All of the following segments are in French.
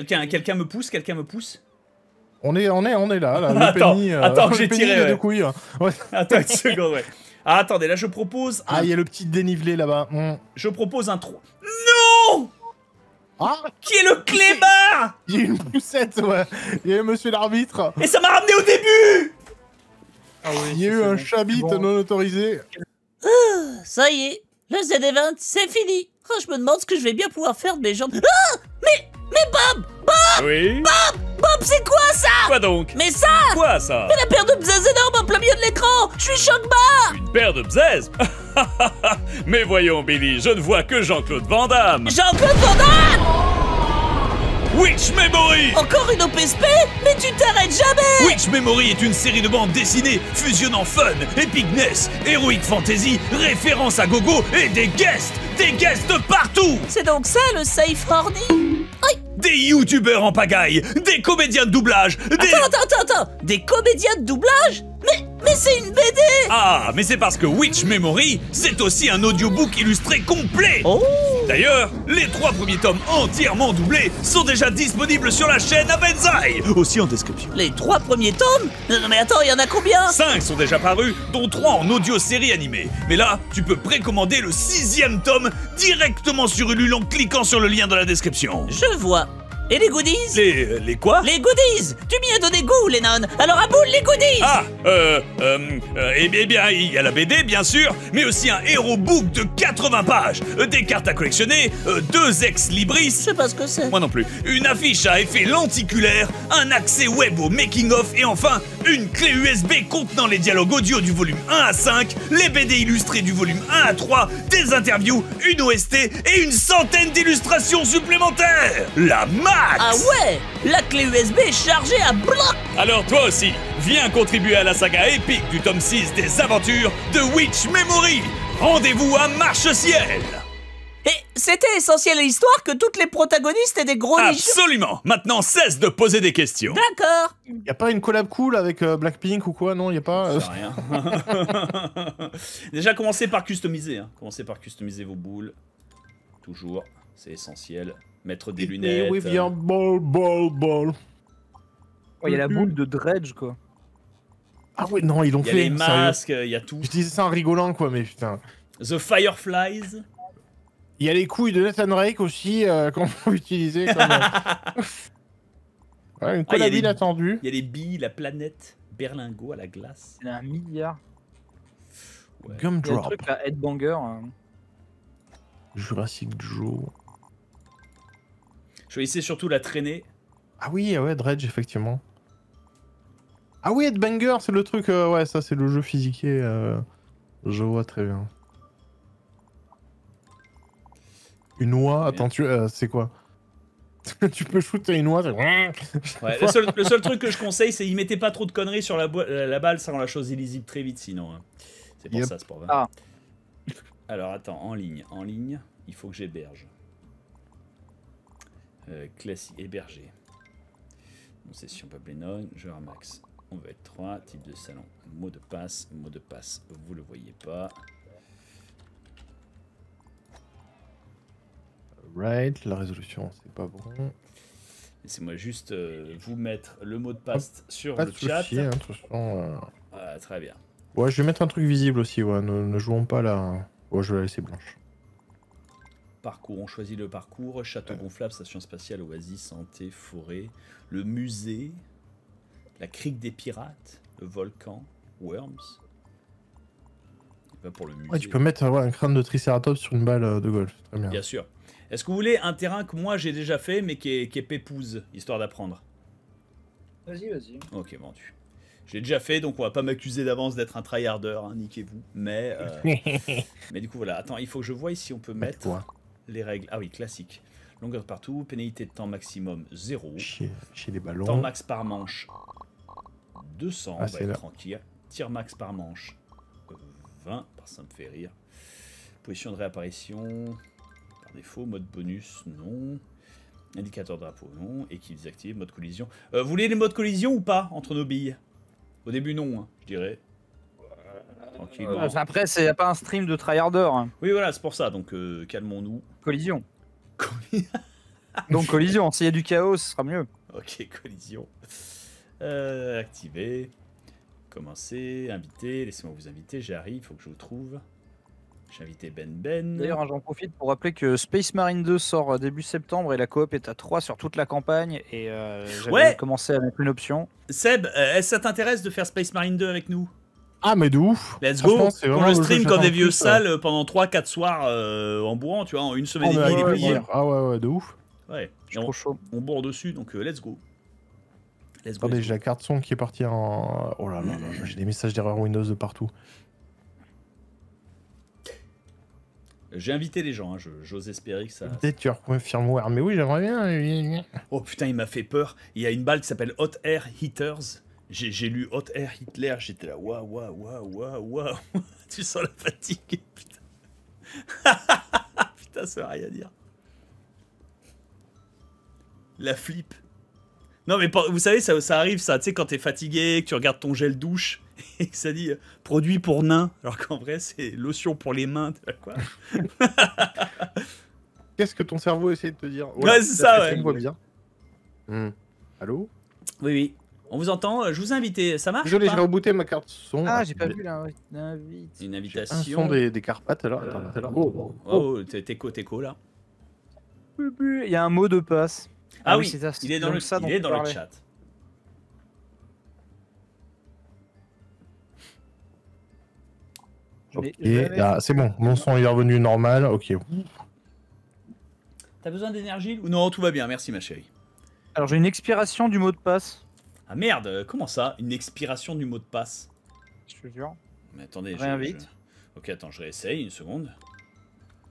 Quelqu'un me pousse. On est là, là. Attends, j'ai tiré. Ouais. De couilles. Ouais. Attends une seconde, ouais. Ah, attendez, là je propose. Un... Ah, il y a le petit dénivelé là-bas. Mm. Je propose un 3. Non. Ah, qui est le clébard? Il y a une poussette, ouais. Il y a monsieur l'arbitre. Et ça m'a ramené au début. Ah oui, il y a eu un chabit non autorisé. Ça y est, le Z Event, c'est fini. Oh, je me demande ce que je vais bien pouvoir faire de mes jambes. Ah, mais Bob, oui. Bob, c'est quoi ça? Quoi donc? Mais ça? Quoi ça? Mais la paire de bzaises énorme en plein milieu de l'écran. Je suis choc bas. Une paire de bzaises? Mais voyons, Billy, je ne vois que Jean-Claude Van Damme. Jean-Claude Van Damme? Witch Memory! Encore une OPSP? Mais tu t'arrêtes jamais! Witch Memory est une série de bandes dessinées fusionnant fun, epicness, heroic fantasy, référence à gogo et des guests de partout! C'est donc ça le safe horny? Oui. Des youtubeurs en pagaille, des comédiens de doublage, des... Attends, des comédiens de doublage? Mais c'est une BD! Ah, mais c'est parce que Witch Memory, c'est aussi un audiobook illustré complet! Oh. D'ailleurs, les 3 premiers tomes entièrement doublés sont déjà disponibles sur la chaîne Avenzai, aussi en description. Les 3 premiers tomes? Non mais attends, il y en a combien? 5 sont déjà parus, dont 3 en audio-série animée. Mais là, tu peux précommander le 6e tome directement sur Ulule en cliquant sur le lien dans la description. Je vois. Et les goodies? Les quoi? Les goodies! Tu m'y as donné goût, Lennon! Alors à boule, les goodies! Ah, eh bien, il y a la BD, bien sûr, mais aussi un héros book de 80 pages, des cartes à collectionner, 2 ex-libris... Je sais pas ce que c'est. Moi non plus. Une affiche à effet lenticulaire, un accès web au making-of, et enfin, une clé USB contenant les dialogues audio du volume 1 à 5, les BD illustrés du volume 1 à 3, des interviews, une OST, et une centaine d'illustrations supplémentaires! La Max. Ah ouais, la clé USB est chargée à bloc. Alors toi aussi, viens contribuer à la saga épique du tome 6 des aventures de Witch Memory. Rendez-vous à Marche-Ciel. Et c'était essentiel à l'histoire que toutes les protagonistes aient des gros nichons. Absolument. Maintenant, cesse de poser des questions. D'accord. Y a pas une collab cool avec Blackpink ou quoi? Non, y a pas. Rien. Déjà, commencez par customiser. Hein. Commencez par customiser vos boules. Toujours, c'est essentiel. Mettre des lunettes. Oui, bien, ball. Il y a la boule de Dredge, quoi. Ah ouais, non, ils l'ont fait. Il y a les masques, il y a tout. Je disais ça en rigolant, quoi, mais putain. The Fireflies. Il y a les couilles de Nathan Drake aussi, qu'on peut utiliser. Comme, ouais, une collab inattendue. Il y a les billes, la planète, Berlingot à la glace. Il y en a un milliard. Ouais. Gumdrop. Il y a le truc, la Headbanger. Jurassic Joe. Je vais essayer surtout la traîner. Ah oui, ouais, Dredge, effectivement. Ah oui, Headbanger, c'est le truc... ouais, ça, c'est le jeu physiqué. Je vois très bien. Une oie, attends, c'est quoi? Tu peux shooter une oie, ouais, le seul truc que je conseille, c'est y mettez pas trop de conneries sur la balle, ça rend la chose illisible très vite, sinon. Hein. C'est pour ça, ce problème. Ah. Alors, attends, en ligne, il faut que j'héberge. Classique, hébergé. Mon session Bob Lennon, joueur max. On va être 3, type de salon, mot de passe, vous le voyez pas. Right, la résolution, c'est pas bon. Laissez-moi juste vous mettre le mot de passe sur le chat. Hein, voilà, très bien. Ouais, je vais mettre un truc visible aussi, ouais, ne jouons pas là. Ouais, je vais la laisser blanche. Parcours, on choisit le parcours, château gonflable, station spatiale, oasis, santé, forêt, le musée, la crique des pirates, le volcan, Worms. Pas pour le musée. Ouais, tu peux mettre un crâne de tricératops sur une balle de golf, très bien. Bien sûr. Est-ce que vous voulez un terrain que moi j'ai déjà fait mais qui est pépouze, histoire d'apprendre? Vas-y. Ok, vendu. Je l'ai déjà fait, donc on va pas m'accuser d'avance d'être un tryharder, hein, niquez-vous. Mais, mais du coup, voilà. Attends, il faut que je voie si on peut mettre... Quoi? Les règles, ah oui, classique. Longueur de partout, pénalité de temps maximum 0. Chez les ballons. Temps max par manche 200, on va être tranquille. Tir max par manche 20, ça me fait rire. Position de réapparition, par défaut, mode bonus, non. Indicateur drapeau, non. Équipe désactive, mode collision. Vous voulez les modes collision ou pas entre nos billes? Au début, non, hein, je dirais. Après, c'est pas un stream de tryharder. Hein. Oui, voilà, c'est pour ça, donc calmons-nous. Collision. Donc collision, s'il y a du chaos, ce sera mieux. Ok, collision. Activer. Commencer, inviter, laissez-moi vous inviter, j'arrive, faut que je vous trouve. J'ai invité Ben. D'ailleurs, j'en profite pour rappeler que Space Marine 2 sort début septembre et la coop est à 3 sur toute la campagne. Et j'avais commencé à mettre une option. Seb, est-ce que ça t'intéresse de faire Space Marine 2 avec nous? Ah, mais de ouf! Let's go! On le stream quand des vieux sales pendant 3-4 soirs en bourrant, tu vois, en une semaine et demie, les plaisirs. Ah ouais, de ouf! Ouais, et trop chaud. On bourre dessus, donc let's go! Let's go. Attendez, j'ai la carte son qui est partie en. Oh là là, j'ai des messages d'erreur Windows de partout. J'ai invité les gens, hein. J'ose espérer que ça... Déteur firmware, mais oui, j'aimerais bien. Oh putain, il m'a fait peur. Il y a une balle qui s'appelle Hot Air Hitters. J'ai lu Hot Air Hitler, j'étais là, waouh, waouh, waouh, waouh, tu sens la fatigue, putain. Putain, ça n'a rien à dire. La flippe. Non mais vous savez, ça arrive ça, tu sais, quand t'es fatigué, que tu regardes ton gel douche... Et ça dit produit pour nains, alors qu'en vrai c'est lotion pour les mains, quoi. Qu'est-ce que ton cerveau essaie de te dire? Oh là, ouais, c'est ça, ouais. On voit bien. Mmh. Allô? Oui, oui. On vous entend, je vous invite, ça marche? Désolé, j'ai rebooté ma carte son. Ah, j'ai pas vu là. Une invitation. Un son des Carpates alors. Oh, t'es co là. Il y a un mot de passe. Ah oui, il est dans le chat. Okay. Ah, c'est bon, mon son est revenu normal, ok. T'as besoin d'énergie ou non? Tout va bien, merci ma chérie. Alors j'ai une expiration du mot de passe. Ah merde, comment ça? Une expiration du mot de passe? Je te jure. Mais attendez, ok, attends, je réessaye une seconde.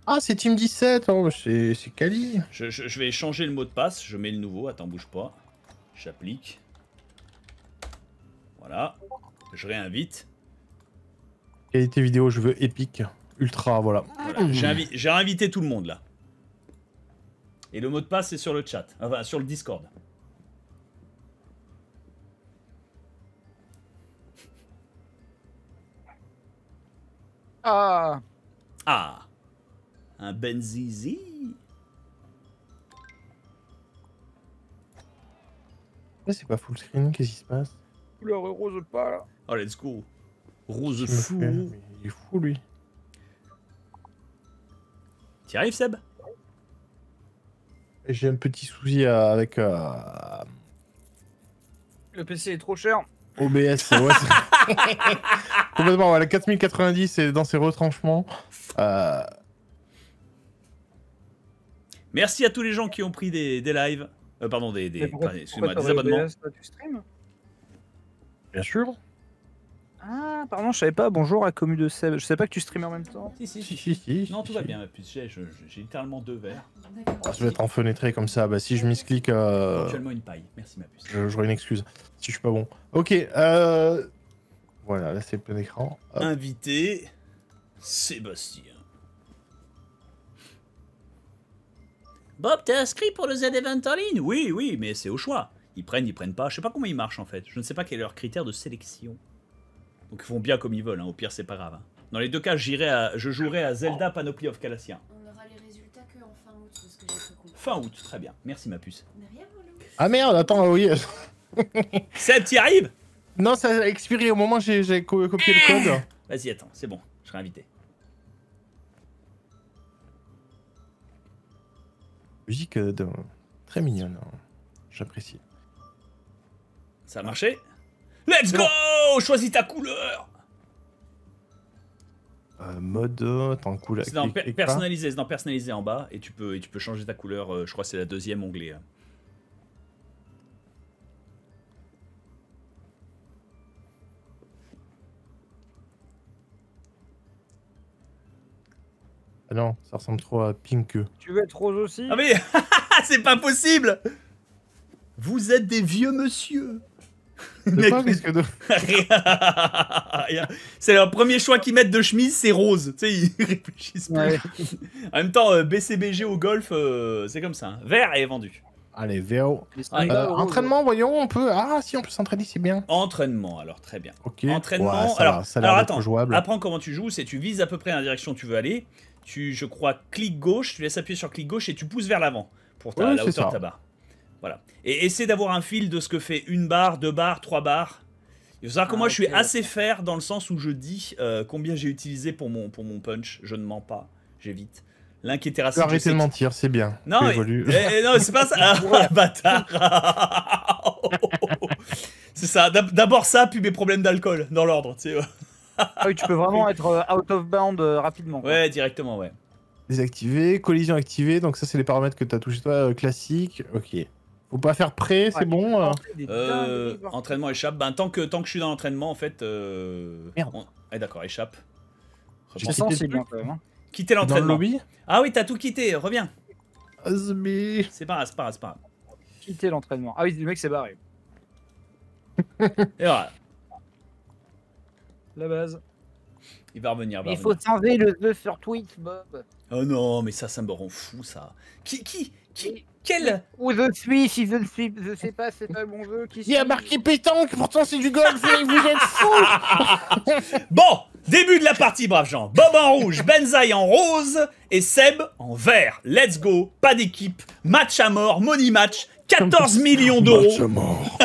Ah, c'est Team17, hein, c'est Kali. Je vais changer le mot de passe, je mets le nouveau, attends, bouge pas. J'applique. Voilà, je réinvite. Qualité vidéo, je veux épique, ultra, voilà. J'ai invité tout le monde là. Et le mot de passe est sur le chat, enfin sur le Discord. Ah. Ah. Un Benzizi. C'est pas full screen, qu'est-ce qui se passe? Couleur rose pas là. Oh, let's go. Rose fou. Il est fou, lui. T'y arrives, Seb? J'ai un petit souci avec... Le PC est trop cher. OBS, ouais. Complètement, ouais, la 4090 et dans ses retranchements. Merci à tous les gens qui ont pris des lives. Pardon, excuse-moi, des abonnements. OBS, tu stream? Bien sûr. Ah, pardon, je savais pas. Bonjour à Commu de Seb. Je savais pas que tu streamais en même temps. Si. Non, tout va bien. J'ai littéralement 2 verres. Ah, je vais être enfenêtré comme ça. Bah, si je misclique. Actuellement une paille. Merci, ma puce. J'aurai une excuse si je suis pas bon. Ok. Voilà, là, c'est plein écran. Hop. Invité Sébastien. Bob, t'es inscrit pour le Z Event en ligne? Oui, oui, mais c'est au choix. Ils prennent pas. Je sais pas comment ils marchent en fait. Je ne sais pas quel est leur critère de sélection. Donc ils font bien comme ils veulent, hein. Au pire c'est pas grave. Hein. Dans les deux cas, je jouerai à Zelda Panoply of Kalassia. On aura les résultats qu'en fin août, c'est ce que j'ai compris. Fin août, très bien. Merci ma puce. Rien, ah merde, attends, oui. Seb, t'y arrives? Non, ça a expiré au moment où j'ai copié le code. Vas-y, attends, c'est bon, je serai invité. Musique très mignonne, hein. J'apprécie. Ça a marché? Let's go! Choisis ta couleur! Mode... Attends, couleur... C'est dans personnaliser, c'est dans personnaliser en bas, et tu peux changer ta couleur, je crois que c'est la deuxième onglet. Ah non, ça ressemble trop à Pink. Tu veux être rose aussi? Ah mais... c'est pas possible! Vous êtes des vieux monsieur! C'est leur premier choix qu'ils mettent de chemise, c'est rose. Tu sais, ils réfléchissent pas. Ouais. En même temps, BCBG au golf, c'est comme ça. Hein. Vert est vendu. Allez, VO. Entraînement, voyons, on peut. Ah, si, on peut s'entraîner, c'est bien. Entraînement, alors très bien. Okay. Entraînement. Ouais, alors attends, jouable. Apprends comment tu joues. C'est tu vises à peu près dans la direction où tu veux aller. Je crois, clic gauche. Tu laisses appuyer sur clic gauche et tu pousses vers l'avant. pour ta, la hauteur de ta barre. Voilà. Et essaie d'avoir un fil de ce que fait une barre, deux barres, trois barres. Il faut savoir que moi, je suis assez fair dans le sens où je dis combien j'ai utilisé pour mon punch. Je ne ments pas, j'évite. L'inquiétéracide. Arrêtez de mentir, c'est bien. Non, non c'est pas ça. Ah, bâtard. C'est ça. D'abord ça, puis mes problèmes d'alcool, dans l'ordre. Tu sais. Ah oui, tu peux vraiment être out of bound rapidement. Quoi. Ouais, directement, ouais. Désactivé, collision activée, donc ça c'est les paramètres que tu as touché toi, classique, ok. Faut pas faire prêt, c'est bon entraînement, échappe, ben tant que je suis dans l'entraînement en fait... Merde. Ouais d'accord, échappe. Je sens c'est bien quand même. Quitter l'entraînement. Ah oui, t'as tout quitté, reviens. C'est pas grave, c'est pas grave, c'est pas grave. Quitter l'entraînement. Ah oui, le mec s'est barré. Et voilà. La base. Il va revenir. Il faut changer le jeu sur Twitch, Bob. Oh non, mais ça me rend fou, ça. Quel... Où je suis, si je ne suis... Je sais pas, c'est pas le bon jeu. Il y a marqué pétanque, pourtant c'est du golf, vous êtes fous. Bon, début de la partie, braves gens. Bob en rouge, Benzaie en rose et Seb en vert. Let's go, pas d'équipe, match à mort, money match, 14 millions d'euros. Match à mort.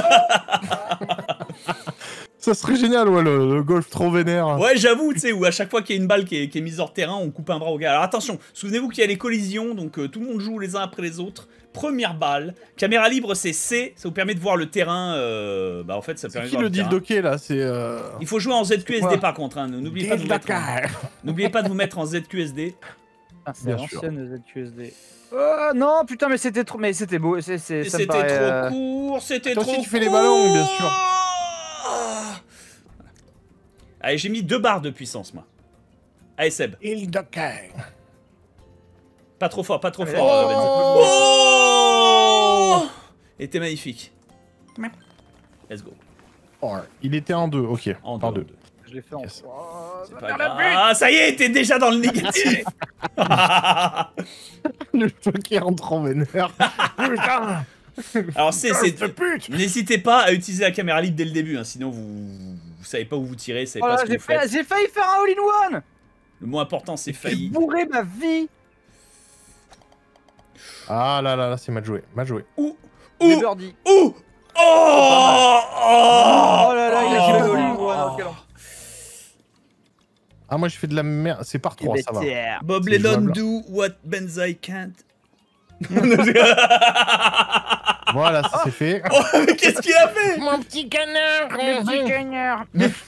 Ça serait génial, ouais, le golf trop vénère. Ouais, j'avoue, tu sais, où à chaque fois qu'il y a une balle qui est mise hors terrain, on coupe un bras au gars. Alors attention, souvenez-vous qu'il y a les collisions, donc tout le monde joue les uns après les autres. Première balle, caméra libre, c'est C, ça vous permet de voir le terrain. Bah en fait, ça permet de voir le terrain. Qui le deal d'hockey là, c'est. Il faut jouer en ZQSD par contre, n'oubliez pas de vous mettre en ZQSD. Ah, c'est l'ancienne ZQSD. Non, putain, mais c'était trop, mais c'était beau, c'était trop court, c'était trop. Toi aussi, tu fais les ballons, bien sûr. Allez, j'ai mis 2 barres de puissance, moi. Allez, Seb. Pas trop fort, pas trop fort. Oh, il était magnifique. Let's go. Il était en 2, ok. En 2. Je l'ai fait en 3. Ah, ça y est, t'es déjà dans le négatif. Le joker en trop vénère. Putain. Alors, n'hésitez pas à utiliser la caméra libre dès le début, hein, sinon vous savez pas où vous tirez, vous savez pas ce que vous faites. J'ai failli faire un all-in-one. Le mot important, c'est failli. J'ai bourré ma vie. Ah là là là, c'est mal joué, mal joué. Ouh. Oh là là, il a fait le all-in-one. Ah, moi je fais de la merde, c'est par 3, ça va. Bob Lennon do what Benzaie can't. Voilà, ça c'est fait. Oh, mais qu'est-ce qu'il a fait? Mon petit canard, mon petit canard.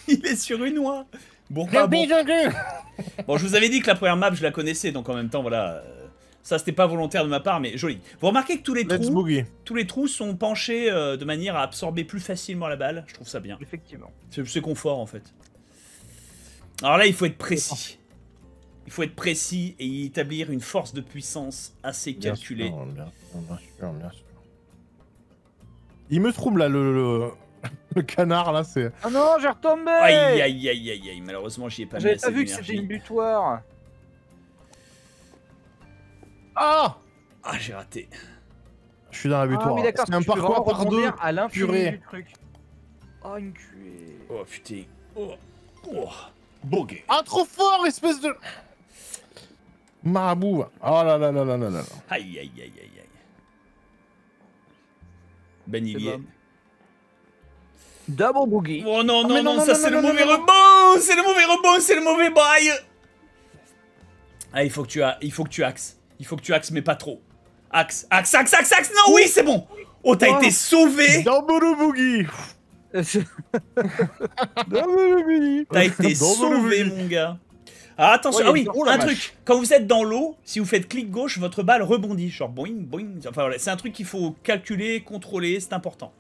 Il est sur une oie. Bon, bon, je vous avais dit que la première map, je la connaissais, donc en même temps, voilà. Ça, c'était pas volontaire de ma part, mais joli. Vous remarquez que tous les trous sont penchés de manière à absorber plus facilement la balle. Je trouve ça bien. Effectivement. C'est confort, en fait. Alors là, il faut être précis. Il faut être précis et y établir une force de puissance assez calculée. Bien sûr. Il me trouble là, le canard là, c'est... Ah non, j'ai retombé. Aïe, aïe, aïe, aïe, aïe, malheureusement, j'y ai pas mis assez d'énergie. J'avais pas vu que c'était une butoir. Ah, ah, j'ai raté. Je suis dans la butoir. Ah, c'est un parcours par 2 à l'infini du truc. Oh, une cuée. Oh, putain. Oh, oh. Bogué. Ah, trop fort, espèce de... Marabout. Oh là là là là là là. Aïe, aïe, aïe, aïe, aïe. Ben il y est. Double boogie. Oh non, non, non, ça c'est le mauvais rebond. C'est le mauvais rebond, c'est le mauvais bail. Ah, il faut que tu axes. Il faut que tu axes, mais pas trop. Axe, axe, axe, axe, axe. Non, oui, c'est bon. Oh, t'as été sauvé. Double boogie. T'as été sauvé, mon gars. Ah, attention, ah oui, un truc. Quand vous êtes dans l'eau, si vous faites clic gauche, votre balle rebondit. Genre boing, boing. Enfin voilà, c'est un truc qu'il faut calculer, contrôler, c'est important.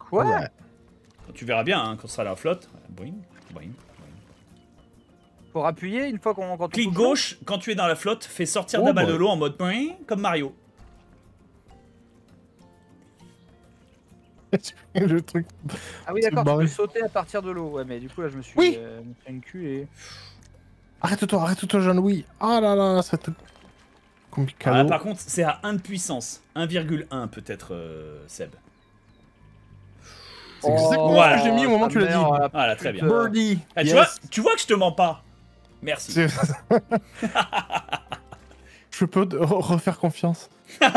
Quoi? Tu verras bien hein, quand ça sera la flotte. Boing, boing, boing. Pour appuyer une fois qu'on rencontre. Clic gauche, quand tu es dans la flotte, fais sortir la balle de l'eau en mode boing, comme Mario. Le truc. Ah oui d'accord, tu peux sauter à partir de l'eau, ouais mais du coup là je me suis fait une cul et... Arrête-toi Jean-Louis. Ah là là, ça te... Compliqué. Ah, par contre c'est à 1 de puissance, 1,1 peut-être Seb. C'est exactement ce que j'ai mis au moment où tu l'as dit. Voilà, très bien. Birdie. Ah, tu vois que je te mens pas. Merci. Je peux refaire confiance. 9,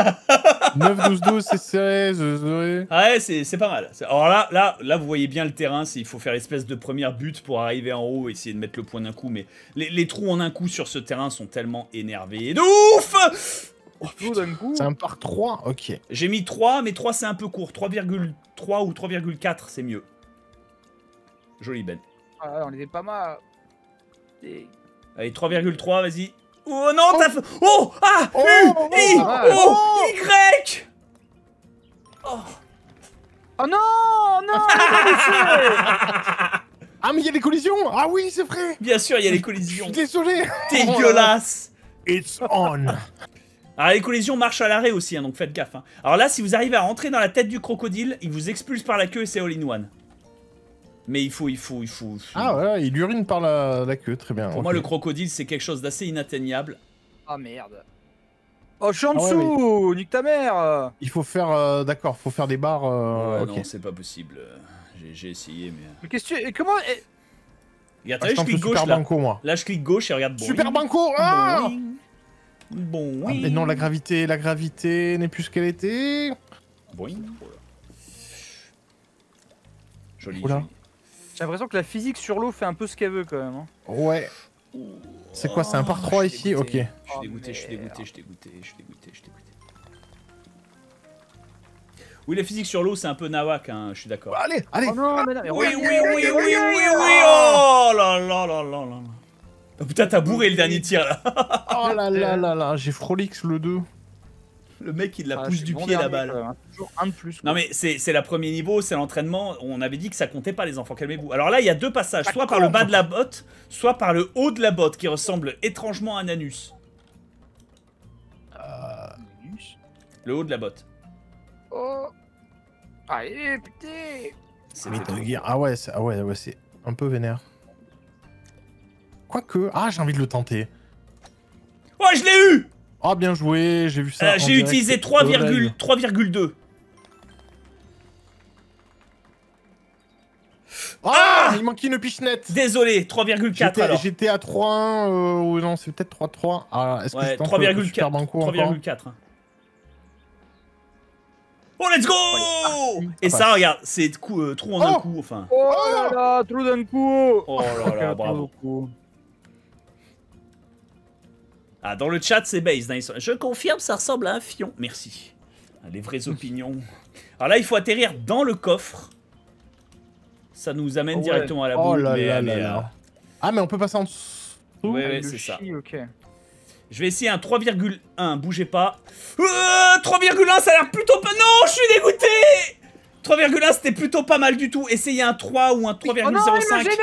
12, 12, c'est serré. Ouais, c'est pas mal. Alors là, vous voyez bien le terrain. Il faut faire l'espèce de première butte pour arriver en haut et essayer de mettre le point d'un coup. Mais les trous en un coup sur ce terrain sont tellement énervés. De ouf! Oh, c'est un par 3, ok. J'ai mis 3, mais 3 c'est un peu court. 3,3 ou 3,4, c'est mieux. Joli Ben. Ah, on était pas mal. Allez, 3,3, vas-y. Oh non, t'as fait... Oh ah oh, U I O Y. Oh, oh non, non. Ah mais il y a des collisions. Ah oui, c'est vrai. Bien sûr, il y a des collisions. Désolé. Dégueulasse. It's on. Alors les collisions marchent à l'arrêt aussi, hein, donc faites gaffe. Hein. Alors là, si vous arrivez à rentrer dans la tête du crocodile, il vous expulse par la queue et c'est all-in-one. Mais il faut... Ah ouais, il urine par la queue, très bien. Pour moi, le crocodile, c'est quelque chose d'assez inatteignable. Ah merde. Oh, je suis en dessous, nique ta mère. Il faut faire... D'accord, faut faire des barres... Ouais, okay. Non, c'est pas possible. J'ai essayé, mais... Mais qu'est-ce que tu... Comment... Regarde, je clique gauche, là. Banco, moi. Là, je clique gauche et regarde... Super boing. Banco. Ah bon, oui. Ah, mais non, la gravité n'est plus ce qu'elle était. Boing. Joli. J'ai l'impression que la physique sur l'eau fait un peu ce qu'elle veut quand même. Hein. Ouais. C'est quoi, c'est un par 3 ici? Ok. Je suis dégoûté. Oui, la physique sur l'eau, c'est un peu nawak, hein, je suis d'accord. Allez, allez. Oh non, mais non, mais oui. Oh là là là là là. Oh, putain, t'as bourré le dernier tir là. Oh là là là là, j'ai Frolix le 2. Le mec, il la pousse du pied, la balle. Toujours un de plus. Non, mais c'est le premier niveau, c'est l'entraînement. On avait dit que ça comptait pas, les enfants, calmez-vous. Alors là, il y a deux passages, soit par le bas de la botte, soit par le haut de la botte, qui ressemble étrangement à un anus. Le haut de la botte. Oh. Allez, putain. C'est Metal Gear. Ah ouais, c'est un peu vénère. Quoique... Ah, j'ai envie de le tenter. Oh, je l'ai eu. Ah, bien joué, j'ai vu ça. J'ai utilisé 3,2. Ah, il manquait une pichenette. Désolé, 3,4 alors. J'étais à 3,1, ou non, c'est peut-être 3,3. Ah, est-ce que c'est 3,4. 3,4. Oh, let's go. Et ça, regarde, c'est trou en un coup, enfin. Oh là là, trou d'un coup. Oh là là, bravo. Ah, dans le chat, c'est base. Je confirme, ça ressemble à un fion. Merci. Les vraies opinions. Alors là, il faut atterrir dans le coffre. Ça nous amène directement à la boule. Ah, mais on peut passer en dessous. Ouais, c'est ça. Okay. Je vais essayer un 3,1. Bougez pas. 3,1, ça a l'air plutôt pas... Non, je suis dégoûté. 3,1, c'était plutôt pas mal du tout. Essayez un 3 ou un 3,05. Oh non, il m'a gêné.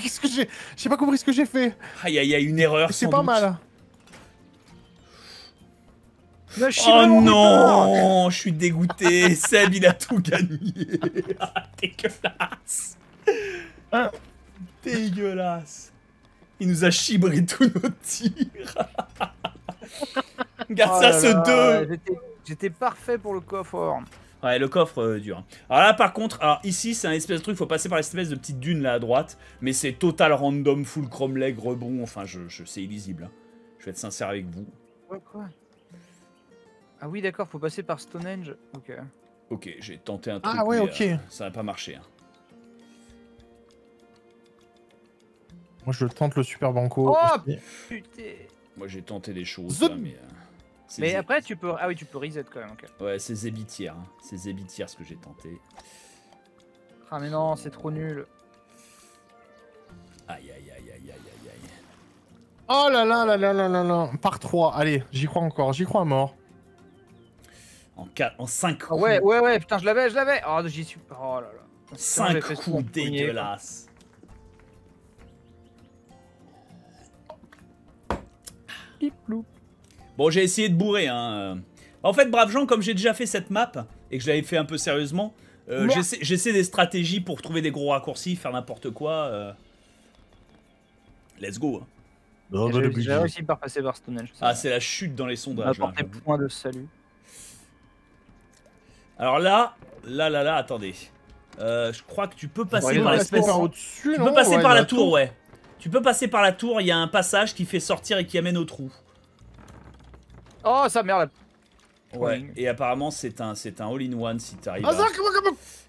Qu'est-ce que j'ai... J'ai pas compris ce que j'ai fait. Aïe, aïe, aïe, une erreur. C'est pas mal. Oh non, je suis dégoûté. Seb, il a tout gagné. Ah, dégueulasse. Ah. Dégueulasse. Il nous a chibré tous nos tirs. Regarde ça, ce 2. J'étais parfait pour le coffre. Ouais, le coffre dur. Alors là, par contre, alors ici, c'est un espèce de truc, faut passer par l'espèce de petite dune là à droite, mais c'est total random, full cromleg, rebond, enfin, c'est illisible. Hein. Je vais être sincère avec vous. Quoi ? Ah oui, d'accord, faut passer par Stonehenge. Ok. Ok, j'ai tenté un truc. Ah ouais, mais, ok. Ça n'a pas marché. Hein. Moi, je tente le super banco. Oh putain. Moi, j'ai tenté des choses, là, mais. Mais après, tu peux... Ah oui, tu peux reset quand même. Okay. Ouais, c'est zébitière. Hein. C'est zébitière ce que j'ai tenté. Ah mais non, c'est trop nul. Aïe, aïe, aïe, aïe, aïe, aïe. Oh là là là là là là là. Par 3, allez, j'y crois encore, j'y crois à mort. En 4, en 5 coups. Ah ouais, ouais, ouais, putain, je l'avais. Oh, j'y suis... Oh là là. 5 coups dégueulasses. Piploup. Bon, j'ai essayé de bourrer, hein. En fait, braves gens, comme j'ai déjà fait cette map, et que je l'avais fait un peu sérieusement, j'essaie des stratégies pour trouver des gros raccourcis, faire n'importe quoi. Let's go. Hein. J'ai réussi par passer par Stonehenge. Ah, c'est la chute dans les sondages. Apporter point de salut. Alors là, attendez. Je crois que tu peux passer par l'espèce... Tu peux passer par la tour, ouais. Tu peux passer par la tour, il y a un passage qui fait sortir et qui amène au trou. Oh, sa mère là. Ouais, et apparemment c'est un all-in-one si t'arrives à...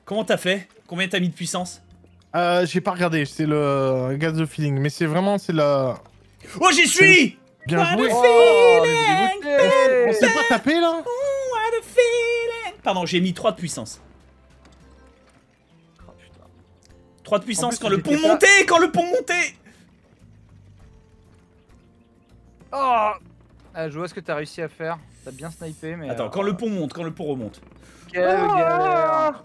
Comment t'as fait? Combien t'as mis de puissance? J'ai pas regardé, c'est le gaz de feeling, mais c'est vraiment, c'est la... Oh, j'y suis! Bien joué! Oh, on s'est pas tapé là? Pardon, j'ai mis 3 de puissance. 3 de puissance quand le pont montait! Quand le pont montait! Oh! Je vois ce que t'as réussi à faire. T'as bien snipé, mais... Attends, quand le pont monte, quand le pont remonte. Quelle galère.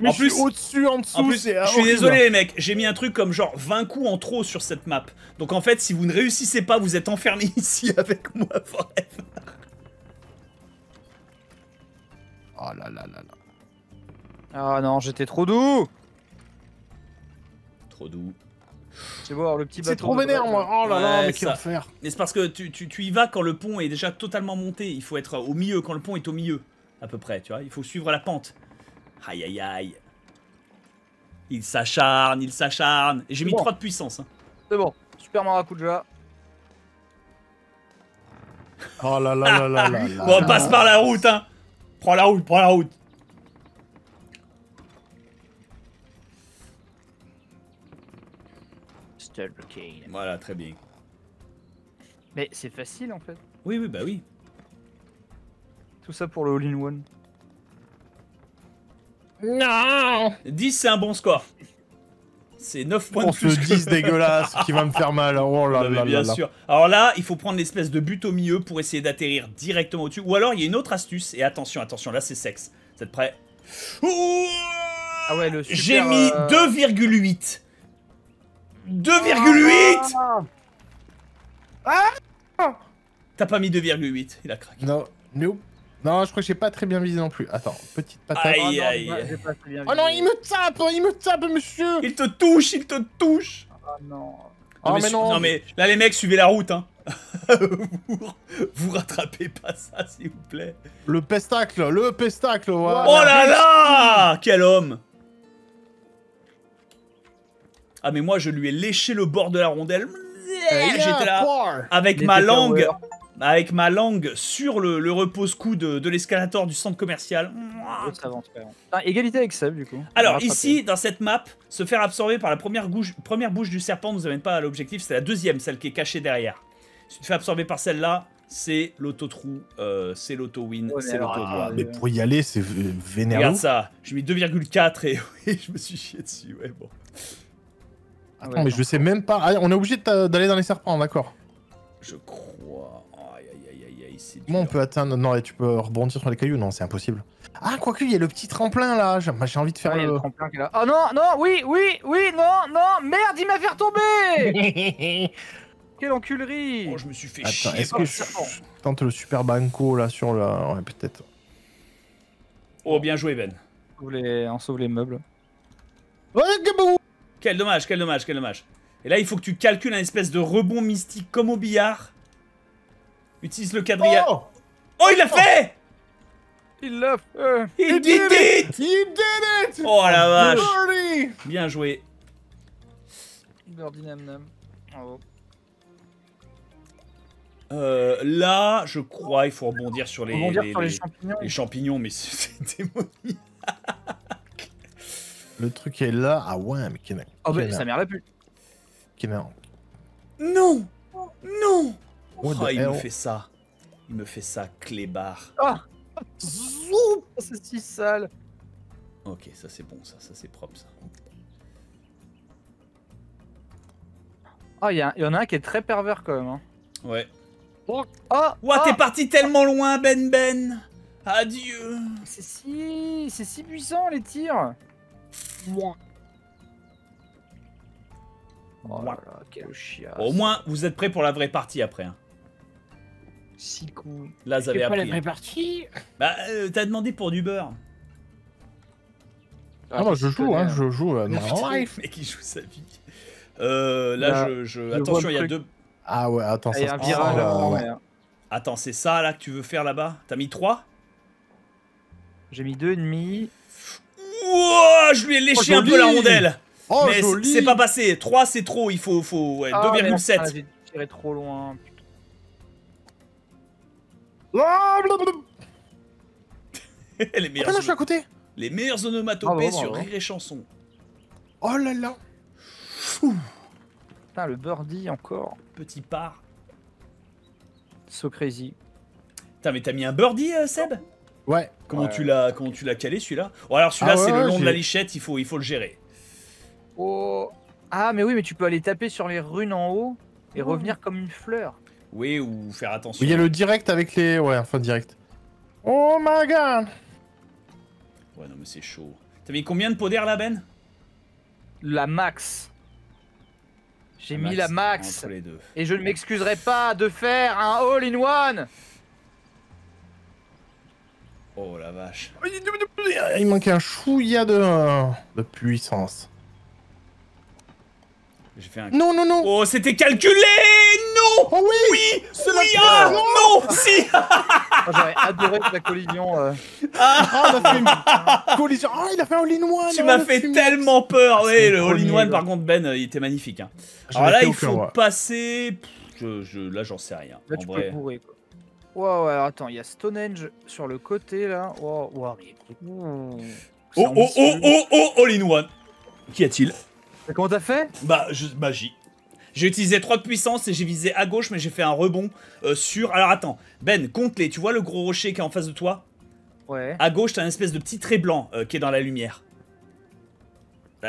Mais en plus, au-dessus, en dessous, je suis désolé les mecs, j'ai mis un truc comme genre 20 coups en trop sur cette map. Donc en fait, si vous ne réussissez pas, vous êtes enfermés ici avec moi forever. Oh là là là là. Ah oh non, j'étais trop doux. Trop doux. C'est bon, le petit bateau. C'est trop vénère, moi. Oh là là, mais qu'est-ce faire? Mais c'est parce que tu y vas quand le pont est déjà totalement monté. Il faut être au milieu, quand le pont est au milieu, à peu près, tu vois. Il faut suivre la pente. Aïe, aïe, aïe. Il s'acharne, il s'acharne. Et j'ai mis 3 de puissance. Hein. C'est bon, super maracuja. Oh là là là là là. Bon, on passe par la route, hein. Prends la route, prends la route. Voilà, très bien. Mais c'est facile en fait. Oui, oui, bah oui. Tout ça pour le all-in-one. Non. 10, c'est un bon score. C'est 9 points de plus. Pour ce 10 dégueulasse qui va me faire mal. Oh là là là. Bien sûr. Alors là, il faut prendre l'espèce de but au milieu pour essayer d'atterrir directement au-dessus. Ou alors, il y a une autre astuce. Et attention, attention, là c'est sexe. Vous êtes prêts? Ah ouais, le super... J'ai mis 2,8. 2,8. T'as pas mis 2,8, il a craqué. Non, nope. Non, je crois que j'ai pas très bien visé non plus. Attends, petite patate. Aïe, aïe, aïe. Oh non, il me tape, monsieur. Il te touche, il te touche. Ah non. Non, mais, non. Non mais là les mecs, suivez la route, hein. Vous rattrapez pas ça, s'il vous plaît. Le pestacle, voilà. Oh là là, quel homme. Ah mais moi je lui ai léché le bord de la rondelle. J'étais là avec ma langue, sur le repose-cou de l'escalator du centre commercial. Égalité avec Seb du coup. Alors ici dans cette map, se faire absorber par la première bouche du serpent ne nous amène pas à l'objectif, c'est la deuxième, celle qui est cachée derrière. Si tu te fais absorber par celle-là, c'est l'auto-trou, c'est l'auto-win, c'est l'auto-voie. Mais pour y aller c'est vénéreux. Regarde ça, j'ai mis 2,4 et je me suis chié dessus, ouais bon. Attends, ouais, mais je sais même pas. Ah, on est obligé d'aller dans les serpents, d'accord. Je crois. Aïe, aïe, aïe, aïe, c'est dur. Comment on peut atteindre... Non, et tu peux rebondir sur les cailloux. Non, c'est impossible. Ah, quoique, il y a le petit tremplin, là. J'ai envie de faire le tremplin qui est là. Oh non, non, oui, oui, oui, non, non. Merde, il m'a fait retomber. Quelle enculerie. Oh, je me suis fait chier. Est-ce que je tente le super banco, là, sur le... Ouais, peut-être. Oh, bien joué, Ben. On sauve les meubles. Ouais, gabou. Quel dommage, quel dommage, quel dommage. Et là, il faut que tu calcules un espèce de rebond mystique comme au billard. Utilise le quadrillage. Oh, oh, il l'a fait. Il l'a fait. He did it. He did it. Oh la vache. Dirty. Bien joué. Dirty nam nam. Bravo. Là, je crois, il faut rebondir sur les, champignons. Les champignons, mais c'est démoniaque. Le truc est là, ah ouais, mais Kenan. Oh bah sa mère l'a pu. Kenan. Non, non. Oh, il me fait ça. Il me fait ça, clébard. Ah, c'est si sale. Ok, ça c'est bon, ça c'est propre, ça. Ah, il y en a un qui est très pervers quand même. Hein. Ouais. Oh, ouah, t'es parti tellement loin, Ben. Adieu. C'est si puissant les tirs. Moi. Oh là là, quel chien. Au moins, vous êtes prêts pour la vraie partie après. Hein. Si cool. Là, vous avez appris. Pas la vraie partie. Bah, t'as demandé pour du beurre. Ah moi, je joue. Mais qui joue sa vie. Là, attention, il y a deux. Ah ouais, attends, ça. Il y a un virage. Attends, c'est ça là que tu veux faire là-bas. T'as mis 3. J'ai mis 2,5. Wow, je lui ai léché un peu la rondelle. Oh, mais c'est pas passé. 3 c'est trop, il faut... Ouais, 2,7. J'ai tiré trop loin. Les meilleurs. Oh non, je suis à côté. Les meilleures onomatopées sur Rire et Chanson. Oh là là. Ouh. Putain, le birdie encore. Petit part. So crazy. Putain, mais t'as mis un birdie, Seb? Ouais. Comment tu l'as calé, celui-là? Oh, alors celui-là, c'est le long de la lichette, il faut le gérer. Oh. Ah, mais oui, mais tu peux aller taper sur les runes en haut et revenir comme une fleur. Oui, ou faire attention. Il y a le direct avec les... Ouais, enfin, direct. Oh my god. Ouais, non, mais c'est chaud. T'as mis combien de pots d'air, là, Ben? La max. J'ai mis la max. Entre les deux. Et je ne m'excuserai pas de faire un all-in-one. Oh la vache. Il manquait un chouïa de puissance. J'ai fait un... Non, non, non. Oh, c'était calculé. Non. Oh oui. Oui. Oui. Ah, non. Si. Oh, j'aurais adoré la collision. Ah, on a fait une collision. Ah, il a fait un all-in-one. Tu m'as fait tellement peur. Ouais, le all-in-one, par contre, Ben, il était magnifique. Hein. Alors là, il faut passer... Là, j'en sais rien. Là, en vrai, peux bourrer, quoi. Wow, alors attends, il y a Stonehenge sur le côté là. Wow, wow. Oh, all-in-one. Qu'y a-t-il? Comment t'as fait? Bah, magie. J'ai utilisé 3 de puissance et j'ai visé à gauche, mais j'ai fait un rebond sur... Alors attends, Ben, compte-les. Tu vois le gros rocher qui est en face de toi? Ouais. À gauche, t'as une espèce de petit trait blanc qui est dans la lumière.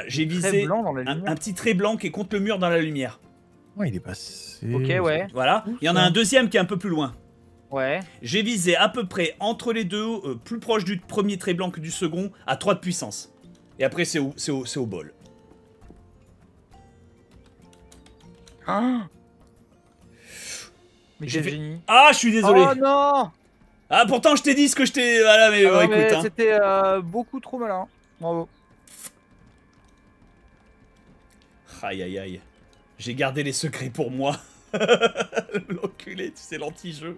J'ai visé un petit trait blanc qui est contre le mur dans la lumière. Ouais, il est passé. Ok, ouais. Voilà. Il y en a un deuxième qui est un peu plus loin. Ouais. J'ai visé à peu près entre les deux, plus proche du premier trait blanc que du second, à 3 de puissance. Et après, c'est au bol. Ah. Mais j'ai fait... Ah, je suis désolé. Oh non. Ah, pourtant, je t'ai dit ce que je t'ai... Voilà, mais écoute. Hein. C'était beaucoup trop malin. Bravo. Aïe, aïe, aïe. J'ai gardé les secrets pour moi. L'enculé, tu sais, l'anti-jeu.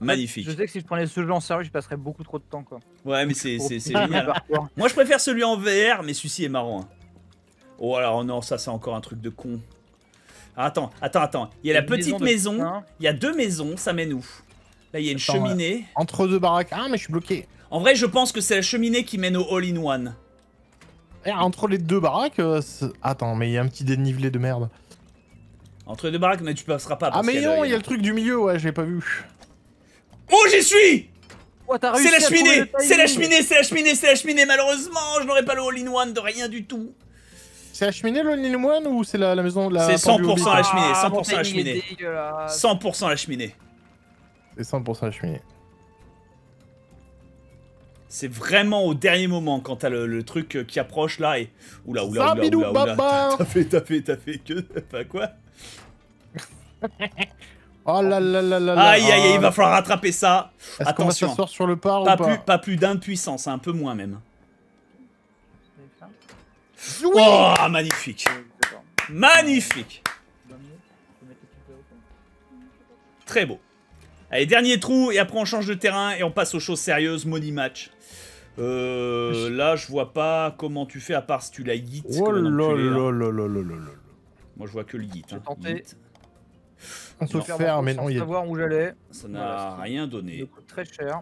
Magnifique. Je sais que si je prenais ce jeu en sérieux, je passerais beaucoup trop de temps, quoi. Ouais, mais c'est génial. Moi, je préfère celui en VR, mais celui-ci est marrant. Hein. Oh, alors non, ça, c'est encore un truc de con. Ah, attends, attends, attends. Il y a la petite maison. Il y a 2 maisons, ça mène où? Là, il y a une cheminée. Entre 2 baraques. Ah, mais je suis bloqué. En vrai, je pense que c'est la cheminée qui mène au all-in-one. Entre les 2 baraques, attends, mais il y a un petit dénivelé de merde. Entre les 2 baraques, mais tu passeras pas. Ah mais non, il y a le truc du milieu, ouais, je l'ai pas vu. Oh, j'y suis. C'est la cheminée, c'est la cheminée, c'est la cheminée, c'est la cheminée. Malheureusement, je n'aurai pas le all-in-one de rien du tout. C'est la cheminée le all-in-one ou c'est la maison de la... C'est 100% la cheminée, 100% la cheminée. 100% la cheminée. C'est 100% la cheminée. C'est vraiment au dernier moment quand t'as le truc qui approche là et... Oula, t'as fait que... Enfin quoi? Oh là là là là. Aïe aïe aïe, il va falloir rattraper ça. Attention. Ça sort sur le par ou pas? Pas plus d'un de puissance, un peu moins même. Oh, magnifique. Magnifique. Très beau. Allez, dernier trou, et après on change de terrain et on passe aux choses sérieuses, money match. Là, je vois pas comment tu fais à part si tu la yeet. Oh là. Moi, je vois que le yeet. J'ai tenté. On se faire, mais non, il est... savoir où j'allais. Ça n'a rien donné. Il coûte très cher.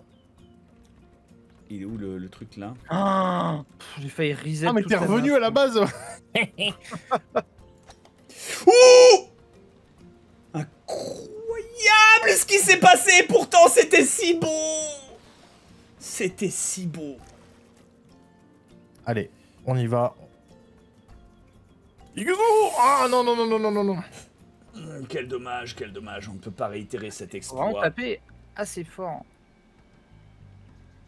Il est où le truc là? Ah, j'ai failli reset. Ah, mais t'es revenu à la base. Ouh! Incroyable ce qui s'est passé, et pourtant c'était si beau. C'était si beau. Allez, on y va. Ah non, non, non, non, non, non. Quel dommage, on ne peut pas réitérer cet exploit. On va en taper assez fort.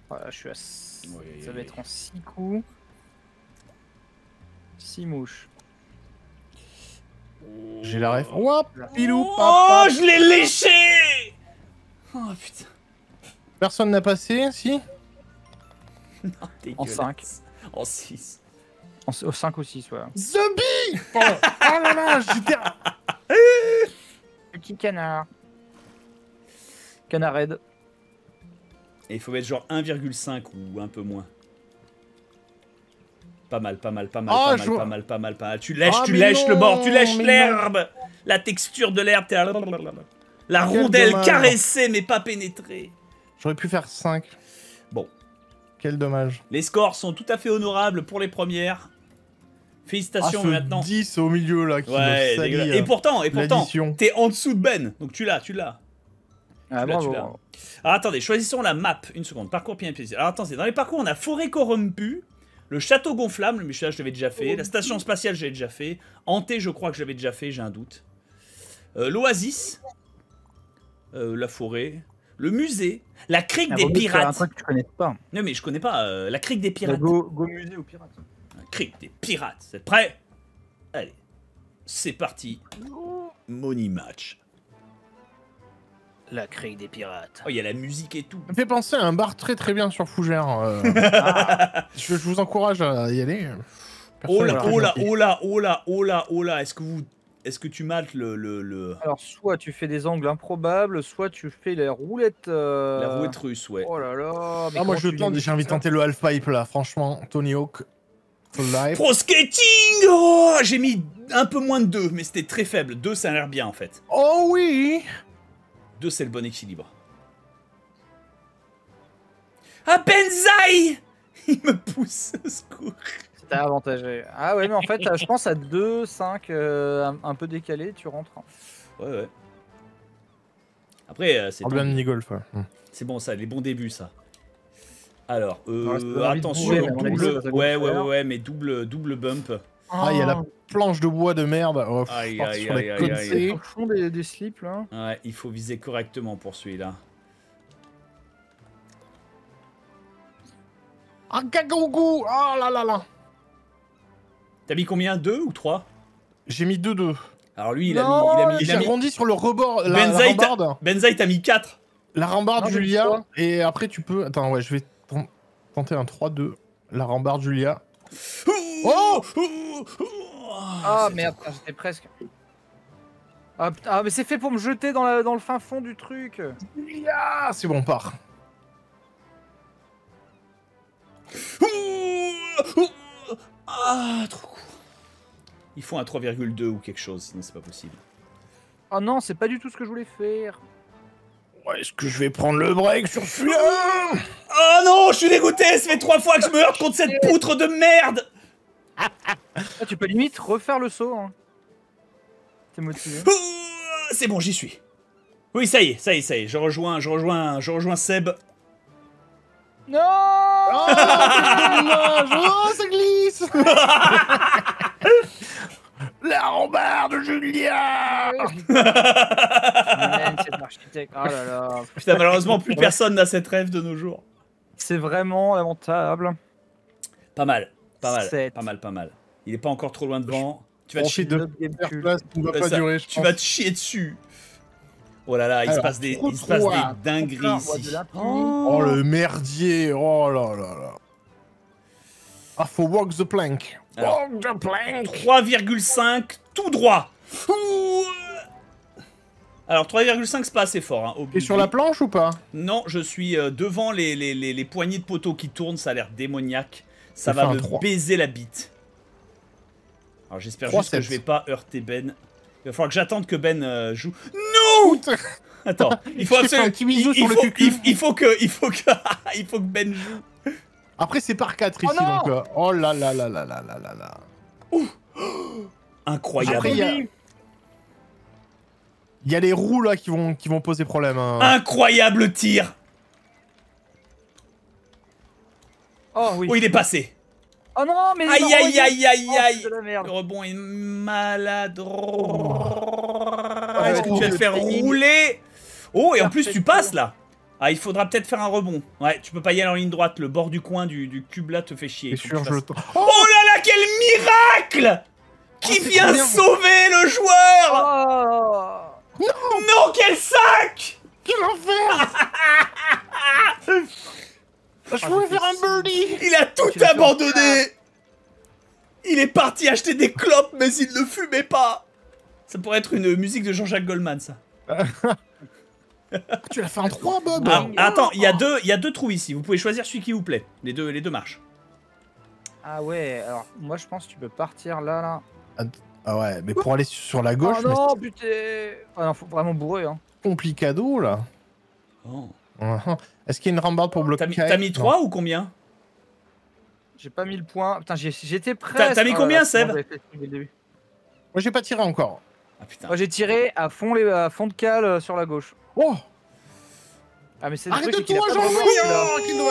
Voilà, je suis à... Oui. Ça va être en 6 coups. 6 mouches. J'ai la ref. Oh, pilou, papa. Oh, je l'ai léché. Oh putain. Personne n'a passé, si? Non, en 5. En 6. En 5 ou 6, ouais. Zombie. Oh là là, j'étais... Petit canard. Canard raid. Et il faut mettre genre 1,5 ou un peu moins. Pas mal, pas mal, pas mal, pas mal, pas mal, pas mal, pas mal. Tu lèches le bord, tu lèches l'herbe. la texture de l'herbe, la rondelle caressée mais pas pénétrée. J'aurais pu faire 5. Bon. Quel dommage. Les scores sont tout à fait honorables pour les premières. Félicitations maintenant. 10 au milieu là. Qui ouais, et pourtant, t'es en dessous de Ben. Donc tu l'as, tu l'as. Ah, bravo. Alors attendez, choisissons la map. Une seconde. Parcours bien plaisir. Alors attendez, dans les parcours, on a forêt corrompue, le château gonflable, mais là je l'avais déjà fait. La station spatiale, je l'avais déjà fait. Hanté, je crois que j'avais déjà fait, j'ai un doute. L'oasis. La forêt. Le musée. La crique des pirates. C'est un truc que tu connais pas. Non, mais je connais pas. La crique des pirates. Go musée aux pirates. La crique des pirates. Vous êtes prêts? Allez. C'est parti. Money match. La crique des pirates. Oh, il y a la musique et tout. Ça me fait penser à un bar très bien sur Fougères. Je vous encourage à y aller. Oh là, oh là, oh là, oh là, oh là, oh là. Est-ce que tu mates le... Alors, soit tu fais des angles improbables, soit tu fais la roulette... La roulette russe, ouais. Oh là là... Ah, moi, je tente, j'ai envie de tenter le half-pipe, là. Franchement, Tony Hawk. Pro skating. Oh, j'ai mis un peu moins de 2, mais c'était très faible. 2, ça a l'air bien, en fait. Oh oui. 2, c'est le bon équilibre. Ah, Benzaie. Il me pousse, au secours. C'était avantagé. Ah ouais, mais en fait, je pense à 2, 5, un peu décalé, tu rentres. Ouais, ouais. Après, c'est bon. Mini-golf, ouais. C'est bon, ça, les bons débuts, ça. Alors, attention, double... Ouais, mais double bump. Ah, il y a la planche de bois de merde. Oh, aïe. Au fond des slips, là. Ouais, il faut viser correctement pour celui-là. Ah, gagougou. Oh là là là. T'as mis combien? 2 ou 3? J'ai mis 2-2. Alors lui, il a mis... J'ai arrondi sur le rebord, la rambarde. Benzaie, t'as mis 4. La rambarde, Julia. Et après, tu peux... Attends, ouais, je vais tenter un 3-2. La rambarde, Julia. Oh, ah merde, j'étais presque. Ah mais c'est fait pour me jeter dans le fin fond du truc. Ah, c'est bon, on part. Ah, trop cool. Il faut un 3,2 ou quelque chose, sinon c'est pas possible. Oh non, c'est pas du tout ce que je voulais faire. Est-ce que je vais prendre le break sur celui-là? Oh non, je suis dégoûté. Ça fait 3 fois que je me heurte contre cette poutre de merde. Tu peux limite refaire le saut. Hein. T'es motivé. C'est bon, j'y suis. Oui, ça y est. Je rejoins Seb. Non. Oh, ça glisse. La rambarde de Julia. Oh là là. Putain, malheureusement, plus personne n'a cette rêve de nos jours. C'est vraiment lamentable. Pas mal. Il est pas encore trop loin devant. Tu vas te chier dessus. Oh là là, il se passe des dingueries ici. Oh le merdier. Oh là là là. Ah, faut walk the plank. 3,5 tout droit. Alors 3,5 c'est pas assez fort. Hein, et sur la planche ou pas? Non, je suis devant les poignées de poteaux qui tournent, ça a l'air démoniaque. Ça va me baiser la bite. Alors j'espère juste que je vais pas heurter Ben. Il va falloir que j'attende que Ben joue. Non. Attends, il faut absolument... Il faut que Ben joue. Après, c'est par 4 ici, donc... Oh là là là là là là là là... Ouh. Incroyable. Après, il y a les roues, là, qui vont poser problème. Hein. Incroyable tir. Oh, oui. Oh, il est passé. Oh non, mais... Aïe, aïe, aïe, aïe, aïe. Le rebond est maladroit. Est-ce que tu vas te faire rouler? Oh, et en plus, tu passes, là. Ah, il faudra peut-être faire un rebond. Ouais, tu peux pas y aller en ligne droite. Le bord du coin du cube là te fait chier. Sûr, je... Oh là là, quel miracle! Qui vient sauver le joueur? Oh. Non, quel sac! Quel enfer! Je voulais faire un birdie. Il a tout abandonné. Il est parti acheter des clopes, mais il ne fumait pas. Ça pourrait être une musique de Jean-Jacques Goldman, ça. Tu l'as fait en 3, Bob. Ah, attends, il y a deux trous ici. Vous pouvez choisir celui qui vous plaît. Les deux marches. Ah ouais, alors moi je pense que tu peux partir là. Ah ouais, mais pour aller sur la gauche... Oh non, putain, enfin, faut vraiment bourrer, hein. Complicado, là. Oh. Est-ce qu'il y a une rambarde pour bloquer? T'as mis 3 ou combien? J'ai pas mis le point. Putain, j'étais prêt. T'as mis combien, Seb? Moi, j'ai pas tiré encore. Ah, putain. Moi, j'ai tiré à fond, à fond de cale sur la gauche. Oh. Ah, mais c'est... Arrête de toi, Jean-Louis.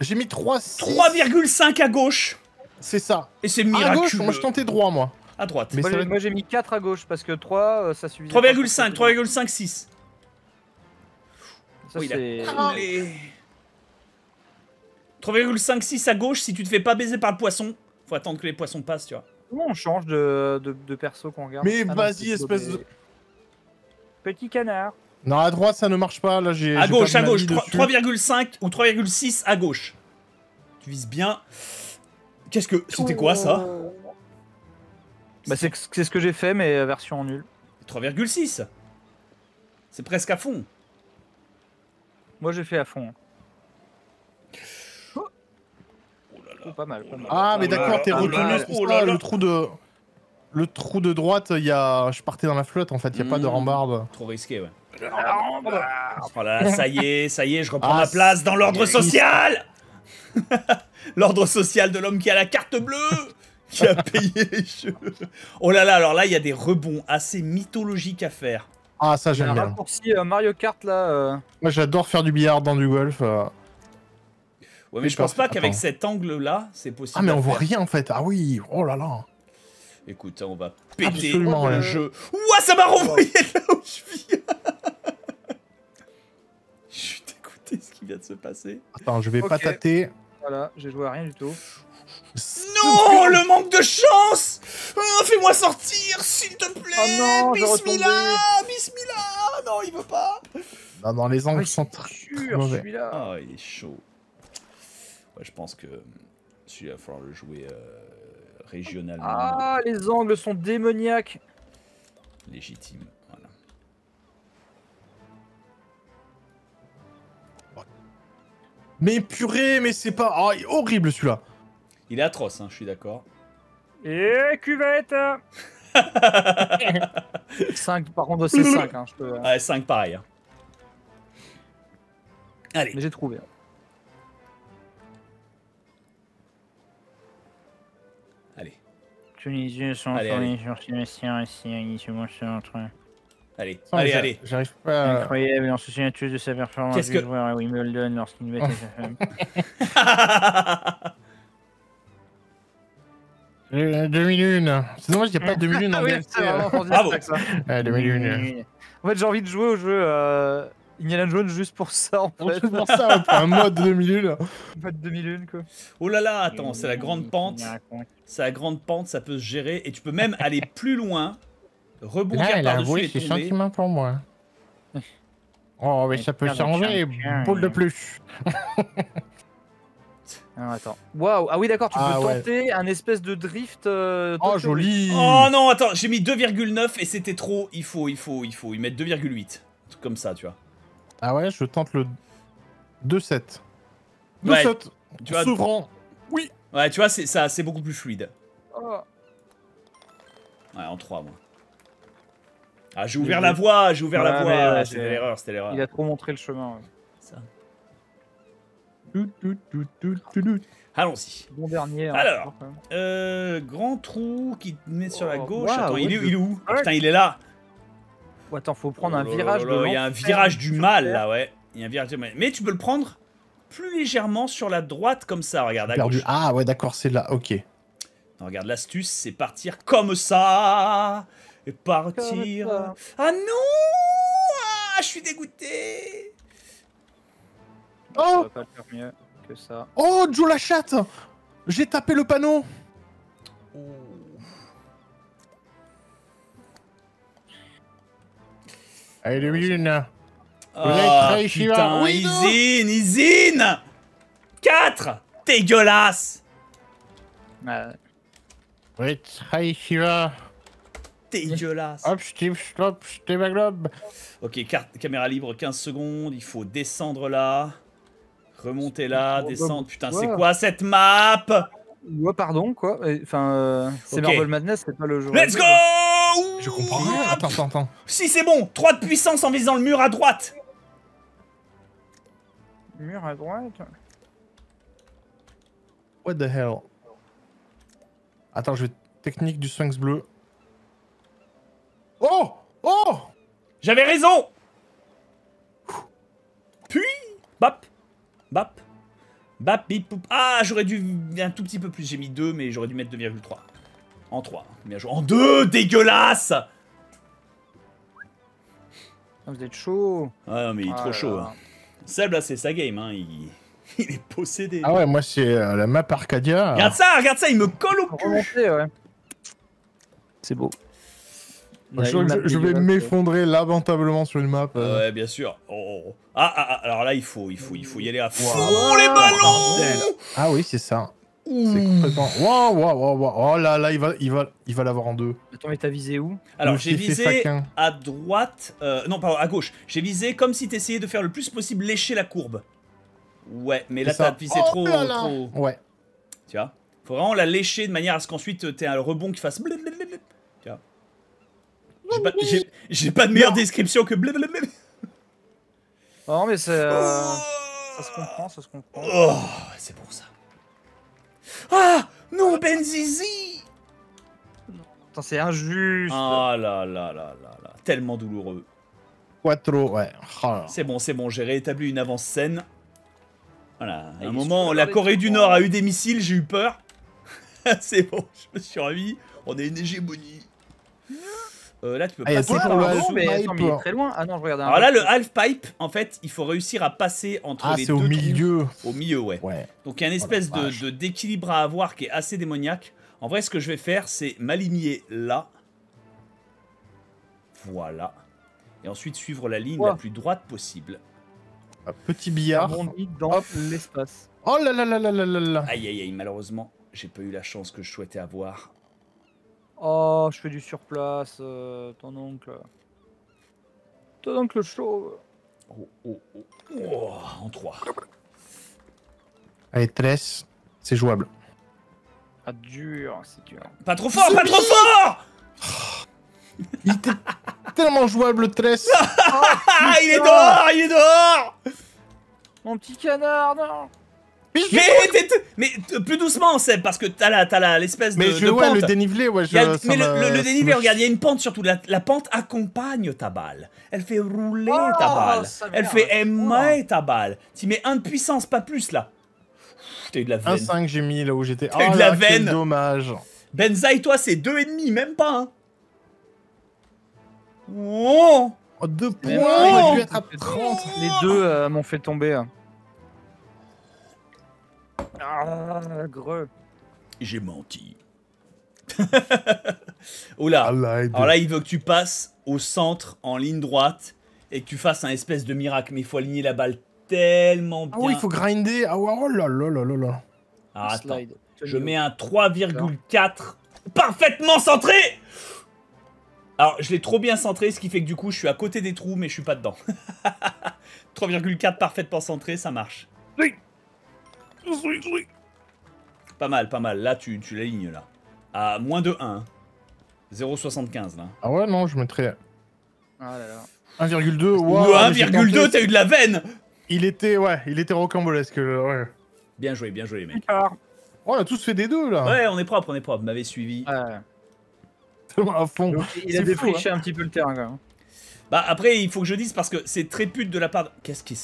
J'ai mis 3,5 à gauche. C'est ça. Et c'est miraculeux. À gauche, moi, je tentais droit, moi. À droite. Mais moi, j'ai mis 4 à gauche parce que 3, ça suffit. 3,5, 3,5, 6. Ça, oui, c'est... 3,56 à gauche, si tu te fais pas baiser par le poisson, faut attendre que les poissons passent, tu vois. Comment on change de perso qu'on regarde? Mais vas-y, espèce de... Petit canard. Non, à droite, ça ne marche pas, là, j'ai... à gauche, 3,5 ou 3,6 à gauche. Tu vises bien. Qu'est-ce que... C'était quoi, ça? Bah, c'est ce que j'ai fait, mais version nulle. 3,6. C'est presque à fond. Moi, j'ai fait à fond. Oh, pas mal, pas mal. Ah, mais d'accord, t'es retenu sur le trou de... Le trou de droite, il y a... Je partais dans la flotte, en fait, il n'y a pas de rambarde. Trop risqué, ouais. Oh là là, ça y est, je reprends ma place dans l'ordre social. L'ordre social de l'homme qui a la carte bleue, qui a payé les jeux. Oh là là, alors là, il y a des rebonds assez mythologiques à faire. Ah, ça j'aime bien. Raccourci Mario Kart là. Moi j'adore faire du billard dans du golf. Ouais, mais je pense pas qu'avec cet angle là, c'est possible. Ah, mais on voit rien en fait. Ah oui, oh là là. Écoute, on va péter absolument le jeu. Ouah, ça m'a renvoyé là où je vis. Je suis dégoûté de ce qui vient de se passer. Attends, je vais pas tâter. Voilà, j'ai joué à rien du tout. Non, le manque de chance. Oh, fais-moi sortir, s'il te plaît. Oh non, Bismillah, Bismillah. Non, il veut pas. Non, non, les angles sont très mauvais. Ah, il est chaud. Ouais, je pense que celui-là, il va falloir le jouer régionalement. Ah, les angles sont démoniaques. Légitime, voilà. Mais purée, mais c'est pas... Oh, il est horrible celui-là. Il est atroce, hein, je suis d'accord. Et cuvette. 5, par contre, c'est 5. Hein, peux... Ouais, 5, pareil. Hein. Allez. Mais j'ai trouvé. Hein. Allez. Tous les yeux sont tournés sur Sébastien et Cyril, ce monstre entre eux. Allez, allez, allez. J'arrive pas. Incroyable, on se souvient tous de sa performance du joueur à Wimbledon lorsqu'il battait sa femme. Demi-lune. C'est dommage qu'il n'y a pas de demi-lune en DLC. Bravo. Demi-lune. En fait, j'ai envie de jouer au jeu Indiana Jones juste pour ça. En fait. Juste pour ça, pour un mode demi-lune. Pas de demi-lune, quoi. Oh là là, attends, c'est la grande pente. C'est la grande pente, ça peut se gérer. Et tu peux même aller plus loin, rebondir par-dessus et tomber. C'est sentiment pour moi. Oh, mais ça peut changer. Boule de plus. Ah, attends. Waouh, ah oui, d'accord, tu peux tenter un espèce de drift. Oh, joli! Oh non, attends, j'ai mis 2,9 et c'était trop. Il faut y mettre 2,8. Un truc comme ça, tu vois. Ah ouais, je tente le 2,7. 2,7! Tu vois, souverain! Oui! Ouais, tu vois, c'est beaucoup plus fluide. Oh. Ouais, en 3, moi. Ah, j'ai ouvert la voie, j'ai ouvert la voie. Ouais, c'était l'erreur, c'était l'erreur. Il a trop montré le chemin. Ouais. Ça. Allons-y. Bon dernier. Hein, alors, grand trou qui te met sur la gauche. Wow, attends, il est où? Putain, il est là. Oh, attends, faut prendre un virage. Il y a un virage du mal là, ouais. Il y a un virage du mal. Mais tu peux le prendre plus légèrement sur la droite comme ça. Regarde à gauche. Ah ouais, d'accord, c'est là. Ok. Non, regarde, l'astuce, c'est partir comme ça et partir. Comme ça. Ah non, ah, je suis dégoûté. Oh, pas faire mieux que ça. Oh, Joe la chatte. J'ai tapé le panneau. Oh. Allez, demi-lune. Ah, putain, Izine 4. Dégueulasse. Ouais, Traishiva. Dégueulasse. Hop, Steve, stop, Steve Maglobe. Ok, caméra libre, 15 secondes. Il faut descendre là. Remonter là, descendre. Putain, c'est quoi cette map? Ouais, pardon, quoi. Enfin, c'est okay. Marvel Madness, c'est pas le jeu. Let's go. Je comprends rien. Attends. Si, c'est bon. 3 de puissance en visant le mur à droite. Mur à droite. What the hell. Attends, je vais... Technique du sphinx bleu. Oh! Oh! J'avais raison! Puis... Bap! Bap! Bap, bip, poup. Ah, j'aurais dû... un tout petit peu plus. J'ai mis 2, mais j'aurais dû mettre 2,3. En 3. Bien joué. En 2! Dégueulasse! Vous êtes chaud. Ah non, mais il est trop chaud. Hein. Seb, là, c'est sa game. Hein. Il est possédé. Ah ouais, moi, c'est la map Arcadia. Regarde ça, il me colle au cul. Ouais. C'est beau. Ouais, je vais m'effondrer lamentablement sur une map. Ouais, bien sûr. Oh. Ah, alors là, il faut y aller à fond. Wow. Les ballons. Ah oui, c'est ça. C'est complètement... Wow. Oh là là, il va l'avoir en 2. Attends, mais t'as visé où? Alors, j'ai visé à droite... non, pardon, à gauche. J'ai visé comme si t'essayais de faire le plus possible lécher la courbe. Ouais, mais là, t'as visé trop... Ouais. Tu vois? Faut vraiment la lécher de manière à ce qu'ensuite, t'aies un rebond qui fasse... Blablabla. Tu vois? J'ai pas de meilleure description que blablabla. Non, mais c'est... Ça se comprend, Oh, c'est pour ça. Ah non, Benzizi. Attends, c'est injuste. Ah là. Tellement douloureux. Quattro, ouais. C'est bon, j'ai réétabli une avance saine. Voilà, à un moment, la Corée du Nord a eu des missiles, j'ai eu peur. C'est bon, je me suis ravi. On est une hégémonie. Là, tu peux pas... C'est pour le half-pipe. Il est très loin. Ah non, je regarde un... Alors là, le half-pipe, en fait, il faut réussir à passer entre les deux. Ah, c'est au milieu. Au milieu, ouais. Donc, il y a une espèce d'équilibre à avoir qui est assez démoniaque. En vrai, ce que je vais faire, c'est m'aligner là. Voilà. Et ensuite, suivre la ligne la plus droite possible. Un petit billard dans l'espace. Oh là là là là là là. Aïe aïe aïe, malheureusement, j'ai pas eu la chance que je souhaitais avoir. Oh, je fais du surplace, ton oncle. Ton oncle chauve. Oh, en 3. Allez, 13, c'est jouable. Ah, dur, c'est dur. Pas trop fort, pas trop fort. Il était tellement jouable, le 13. Il est dehors. Mon petit canard, non. Mais plus doucement, Seb, parce que t'as l'espèce de pente. Le dénivelé, le dénivelé, regarde, il y a une pente surtout. La pente accompagne ta balle. Elle fait rouler ta balle. Elle fait aimer ta balle. Tu mets 1 de puissance, pas plus, là. T'as eu de la veine. 1,5 j'ai mis là où j'étais. T'as eu de la veine. Dommage. Benzaie, toi, c'est 2,5, même pas, hein. Oh, 2 points. Il a dû être à 30. Les deux m'ont fait tomber. Ah, greu. J'ai menti. Oula. Alors là, il veut que tu passes au centre en ligne droite et que tu fasses un espèce de miracle. Mais il faut aligner la balle tellement bien. Ah oui, il faut grinder. Ah ouais, oh là là là là là. Ah, attends. Je mets un 3,4 parfaitement centré. Alors, je l'ai trop bien centré, ce qui fait que du coup, je suis à côté des trous, mais je suis pas dedans. 3,4 parfaitement centré, ça marche. Oui. Pas mal. Là, tu l'alignes, là. À moins de 1. 0,75, là. Ah ouais, non, je mettrais... Ah là là. 1,2, wow. 1,2, t'as eu de la veine. Il était rocambolesque, ouais. Bien joué, les mecs. Oh, on a tous fait des deux, là. Ouais, on est propre. Vous m'avez suivi. À fond. Il a défriché un petit peu le terrain, quand même. Bah après il faut que je dise parce que c'est très pute de la part de... Qu'est-ce qui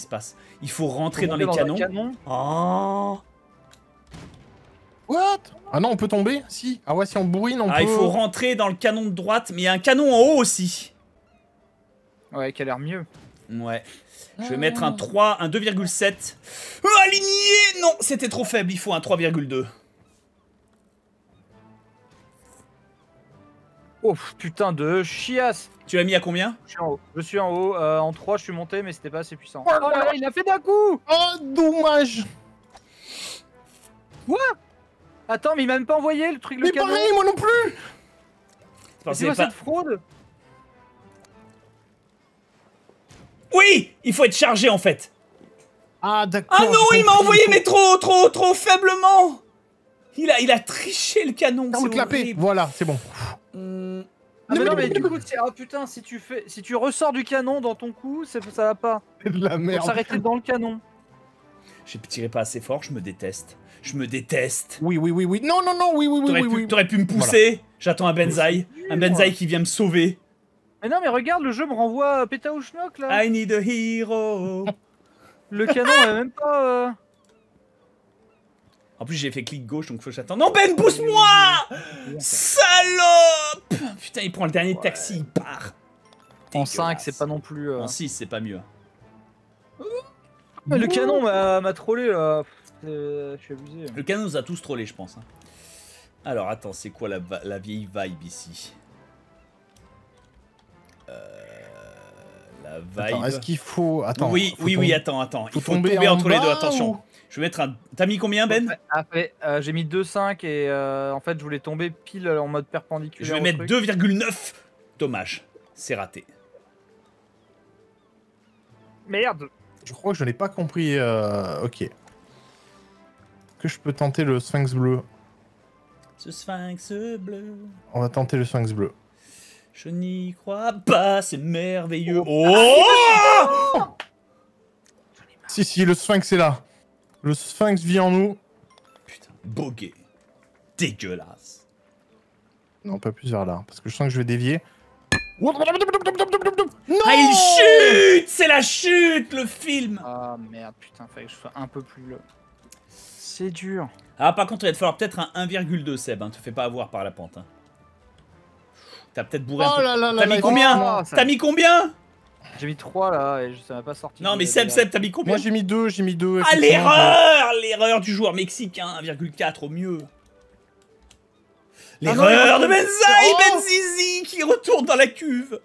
se passe? Il faut rentrer dans les canons. Oh. What? Ah non, on peut tomber? Si. Ah ouais, si on bourrine, on peut... Ah, il faut rentrer dans le canon de droite, mais il y a un canon en haut aussi. Ouais, qui a l'air mieux. Ouais. Je vais mettre un 3, un 2,7. Oh, aligné! Non, c'était trop faible, il faut un 3,2. Oh putain de chiasse. Tu l'as mis à combien? Je suis en haut. En 3, je suis monté, mais c'était pas assez puissant. Oh là là, il a fait d'un coup. Oh, dommage. Quoi? Attends, mais il m'a même pas envoyé le truc, le canon. Mais pareil, moi non plus. C'est quoi cette fraude? Oui, il faut être chargé, en fait. Ah, d'accord. Ah non, il m'a envoyé, mais trop faiblement. Il a triché le canon. Sans le clapper. Voilà, c'est bon. Mmh. Ah non, mais du coup, ah putain, si tu ressors du canon dans ton cou, ça va pas. C'est de la merde. Faut s'arrêter dans le canon. J'ai tiré pas assez fort, je me déteste. Je me déteste. Oui, oui, oui, oui. Non, non, non, oui, oui, oui. T'aurais pu me pousser. Voilà. J'attends un Benzaie. Un Benzaie qui vient me sauver. Mais non, mais regarde, le jeu me renvoie pétaouchnok là. I need a hero. Le canon, elle même pas. En plus, j'ai fait clic gauche, donc faut que j'attende. Non, Ben, pousse-moi! Salope! Putain, il prend le dernier taxi, il part. En 5, c'est pas non plus. En 6, c'est pas mieux. Le canon m'a trollé là. Je suis abusé. Le canon nous a tous trollé, je pense. Alors, attends, c'est quoi la vieille vibe ici? La vibe. Est-ce qu'il faut. Attends. Oui, oui, oui, attends. Il faut tomber entre les deux, attention. Je vais mettre un. T'as mis combien, Ben? J'ai mis 2,5 et en fait, je voulais tomber pile en mode perpendiculaire. Je vais mettre 2,9. Dommage, c'est raté. Merde. Je crois que je n'ai pas compris. Ok. Est-ce que je peux tenter le sphinx bleu? Ce sphinx bleu. On va tenter le sphinx bleu. Je n'y crois pas, c'est merveilleux. Oh, si, si, le sphinx est là. Le sphinx vit en nous. Putain, bogué. Dégueulasse. Non, pas plus vers là, parce que je sens que je vais dévier. Non, ah, il chute. C'est la chute, le film. Ah, merde, putain, fallait que je sois un peu plus... C'est dur. Ah, par contre, il va te falloir peut-être un 1,2, Seb. Hein. Te fais pas avoir par la pente. Hein. T'as peut-être bourré un peu. T'as mis combien? T'as mis combien? J'ai mis 3 là et ça m'a pas sorti. Non mais Seb, t'as mis combien? Moi j'ai mis 2, j'ai mis 2. Ah, l'erreur! L'erreur du joueur mexicain, 1,4 au mieux. L'erreur de Benzaie, Benzizi qui retourne dans la cuve.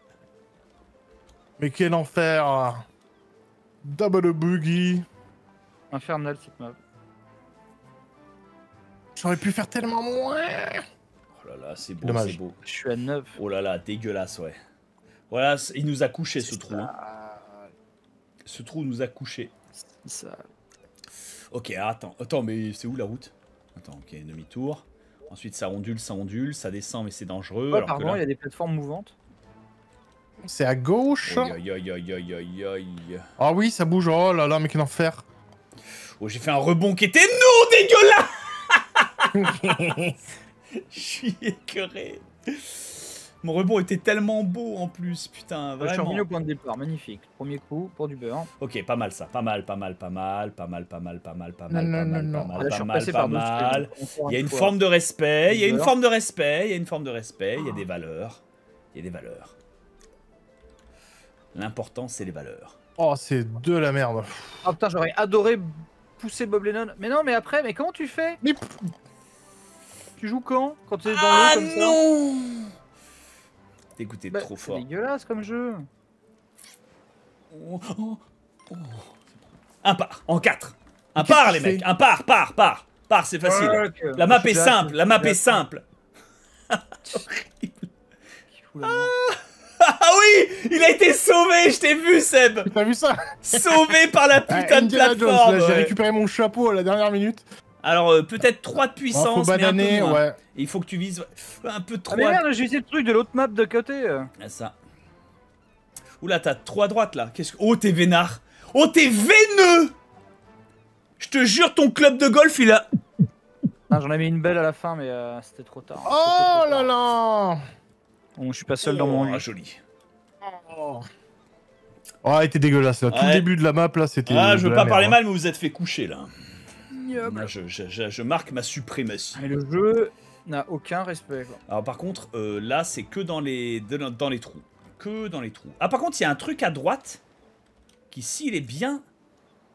Mais quel enfer! Double boogie. Infernal cette map. J'aurais pu faire tellement moins. Oh là là, c'est beau, c'est beau. Je suis à 9. Oh là là, dégueulasse, ouais. Voilà, il nous a couché ce trou. Hein. Ce trou nous a couché. Ça. Ok, attends, mais c'est où la route? Attends, ok, demi-tour. Ensuite, ça ondule, ça descend, mais c'est dangereux. Ouais, alors pardon, il y a des plateformes mouvantes. C'est à gauche. Ah oui, ça bouge. Oh là là, mais quel enfer. Oh, j'ai fait un rebond qui était non dégueulasse. Je suis écœuré. Mon rebond était tellement beau en plus, putain, vraiment. Je suis revenu au point de départ, magnifique. Premier coup, pour du beurre. Ok, pas mal ça, pas mal. Il y a une forme de respect, il y a des valeurs. L'important, c'est les valeurs. Oh, c'est de la merde. Oh putain, j'aurais adoré pousser Bob Lennon. Mais non, mais après, mais comment tu fais? Tu joues quand tu es dans l'eau comme ça? Ah non! T'écoutais trop fort. C'est dégueulasse comme jeu. Un par, en 4. Un par, les mecs. Un par, par, c'est facile. La map est simple, Ah oui, il a été sauvé, je t'ai vu, Seb. T'as vu ça? Sauvé par la putain de plateforme. J'ai récupéré mon chapeau à la dernière minute. Alors peut-être 3 de puissance, mais un peu moins. Ouais. Il faut que tu vises un peu trop. Mais merde, j'ai utilisé le truc de l'autre map de côté. Ah ça. Oula, t'as 3 droites là. Qu'est-ce que... Oh, t'es vénard. Oh, t'es veineux. Je te jure, ton club de golf, il a... Ah, j'en ai mis une belle à la fin, mais c'était trop tard. Oh là là. Bon, je suis pas seul dans mon... Ah, joli. Oh, il était dégueulasse là. Ouais. Tout le début de la map là, c'était... Ah, je veux pas parler mal, mais vous vous êtes fait coucher là. Là, je marque ma suprématie. Mais le jeu n'a aucun respect. Quoi. Alors par contre, là c'est que dans les trous. Que dans les trous. Ah par contre, il y a un truc à droite qui, s'il est bien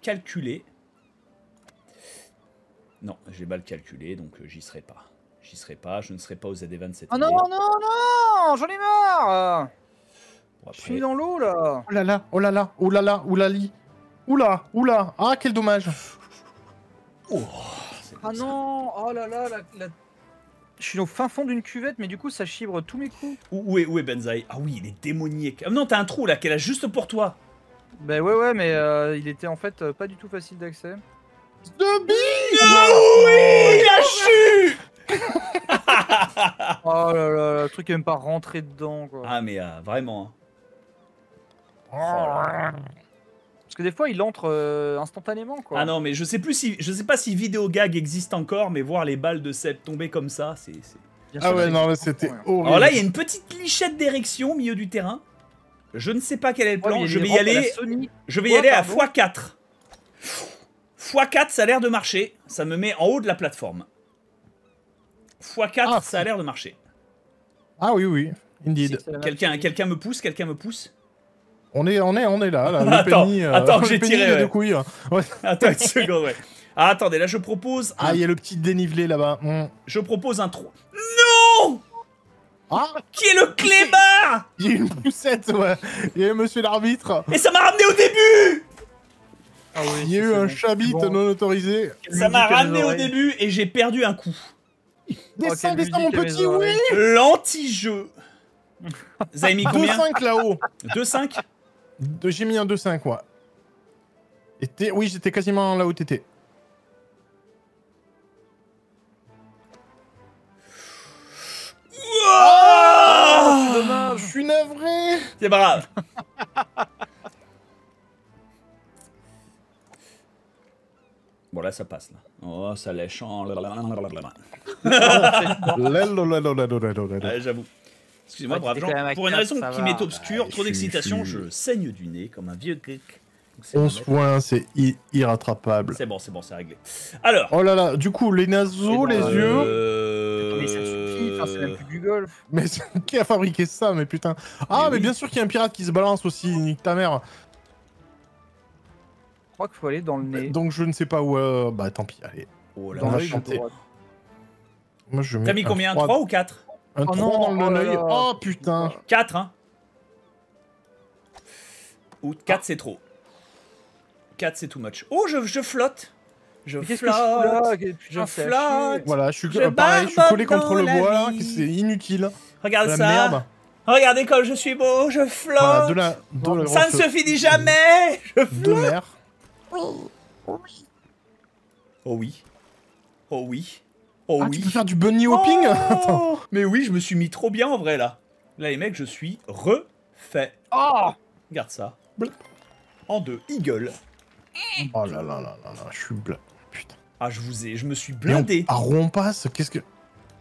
calculé... Non, j'ai mal calculé, donc j'y serai pas. J'y serai pas, je ne serai pas au Z Event cette année. Oh non, non, j'en ai marre. Bon, après... Je suis dans l'eau là. Oh là là, oh là là, oh là là, oh là là. Oula, oula, ah quel dommage. Oh, ah non, oh là là, je suis au fin fond d'une cuvette, mais du coup ça chibre tous mes coups. Où est Benzaie? Ah oui, il est démoniaque. Ah non, t'as un trou là qu'elle a juste pour toi. Bah ouais, mais il était en fait pas du tout facile d'accès. De bise. Oui, la chute. Oh là là, le truc est même pas rentré dedans, quoi. Ah mais vraiment. Hein. Parce que des fois il entre instantanément, quoi. Ah non, mais je sais plus si, je sais pas si vidéo gag existe encore, mais voir les balles de Seb tomber comme ça, c'est. Ah ouais, non, mais c'était horrible. Alors là, il y a une petite lichette d'érection au milieu du terrain. Je ne sais pas quel est le plan. Ouais, je vais y aller. Je vais y aller à x4. x4, ça a l'air de marcher. Ça me met en haut de la plateforme. x4, ah, ça a l'air de marcher. Ah oui, oui. Indeed. Quelqu'un me pousse, quelqu'un me pousse. On est là. Attends, attends, j'ai tiré. De couilles. Ouais. Attends une seconde, ouais. Ah, attendez, là je propose. Ah, il y a le petit dénivelé là-bas. Mm. Je propose un 3. Non. Ah, qui est le clébard. Il y a une poussette, ouais. Il y a monsieur l'arbitre. Et ça m'a ramené au début. Ah oui, il y a eu un chabit non autorisé. Ça m'a ramené au début et j'ai perdu un coup. Descends, descends mon petit, oui. L'anti-jeu. Vous avez mis combien? 2-5 là-haut. 2-5. J'ai mis un 2-5, ouais. Et oui, j'étais quasiment là où t'étais. Oh, dommage, je suis navré. C'est pas grave. Bon, là, ça passe, là. Oh, ça lèche. Ouais, j'avoue. Excusez-moi, brave Jean. Pour une raison qui m'est obscure, trop d'excitation, je saigne du nez comme un vieux grec. 11 points, c'est irrattrapable. C'est bon, c'est réglé. Alors. Oh là là, du coup, les naseaux, les yeux. Mais ça suffit, enfin, c'est même plus du golf. Mais qui a fabriqué ça, mais putain. Ah, mais oui, bien sûr qu'il y a un pirate qui se balance aussi, nique ta mère. Je crois qu'il faut aller dans le nez. Donc je ne sais pas où. Bah tant pis, allez. Oh là, on va chanter. T'as mis combien, 3 ou 4? Un 3 dans l'œil. Oh putain. 4, hein. Ou 4, c'est trop. 4, c'est too much. Oh, je flotte. Je flotte. Voilà, je suis collé contre le bois, c'est inutile. Regarde ça. Merde. Regardez comme je suis beau, je flotte. Voilà, ça ne se finit jamais. Je flotte. De mer. Oh oui. Oh oui. Oh oui. Oh oui. Tu peux faire du bunny hopping. Oh. Mais oui, je me suis mis trop bien en vrai là. Là les mecs, je suis refait. Oh. Regarde ça. En deux, eagle. Oh là là là là, je suis blindé. Putain. Ah, je me suis blindé. Ah, on passe, qu'est-ce que...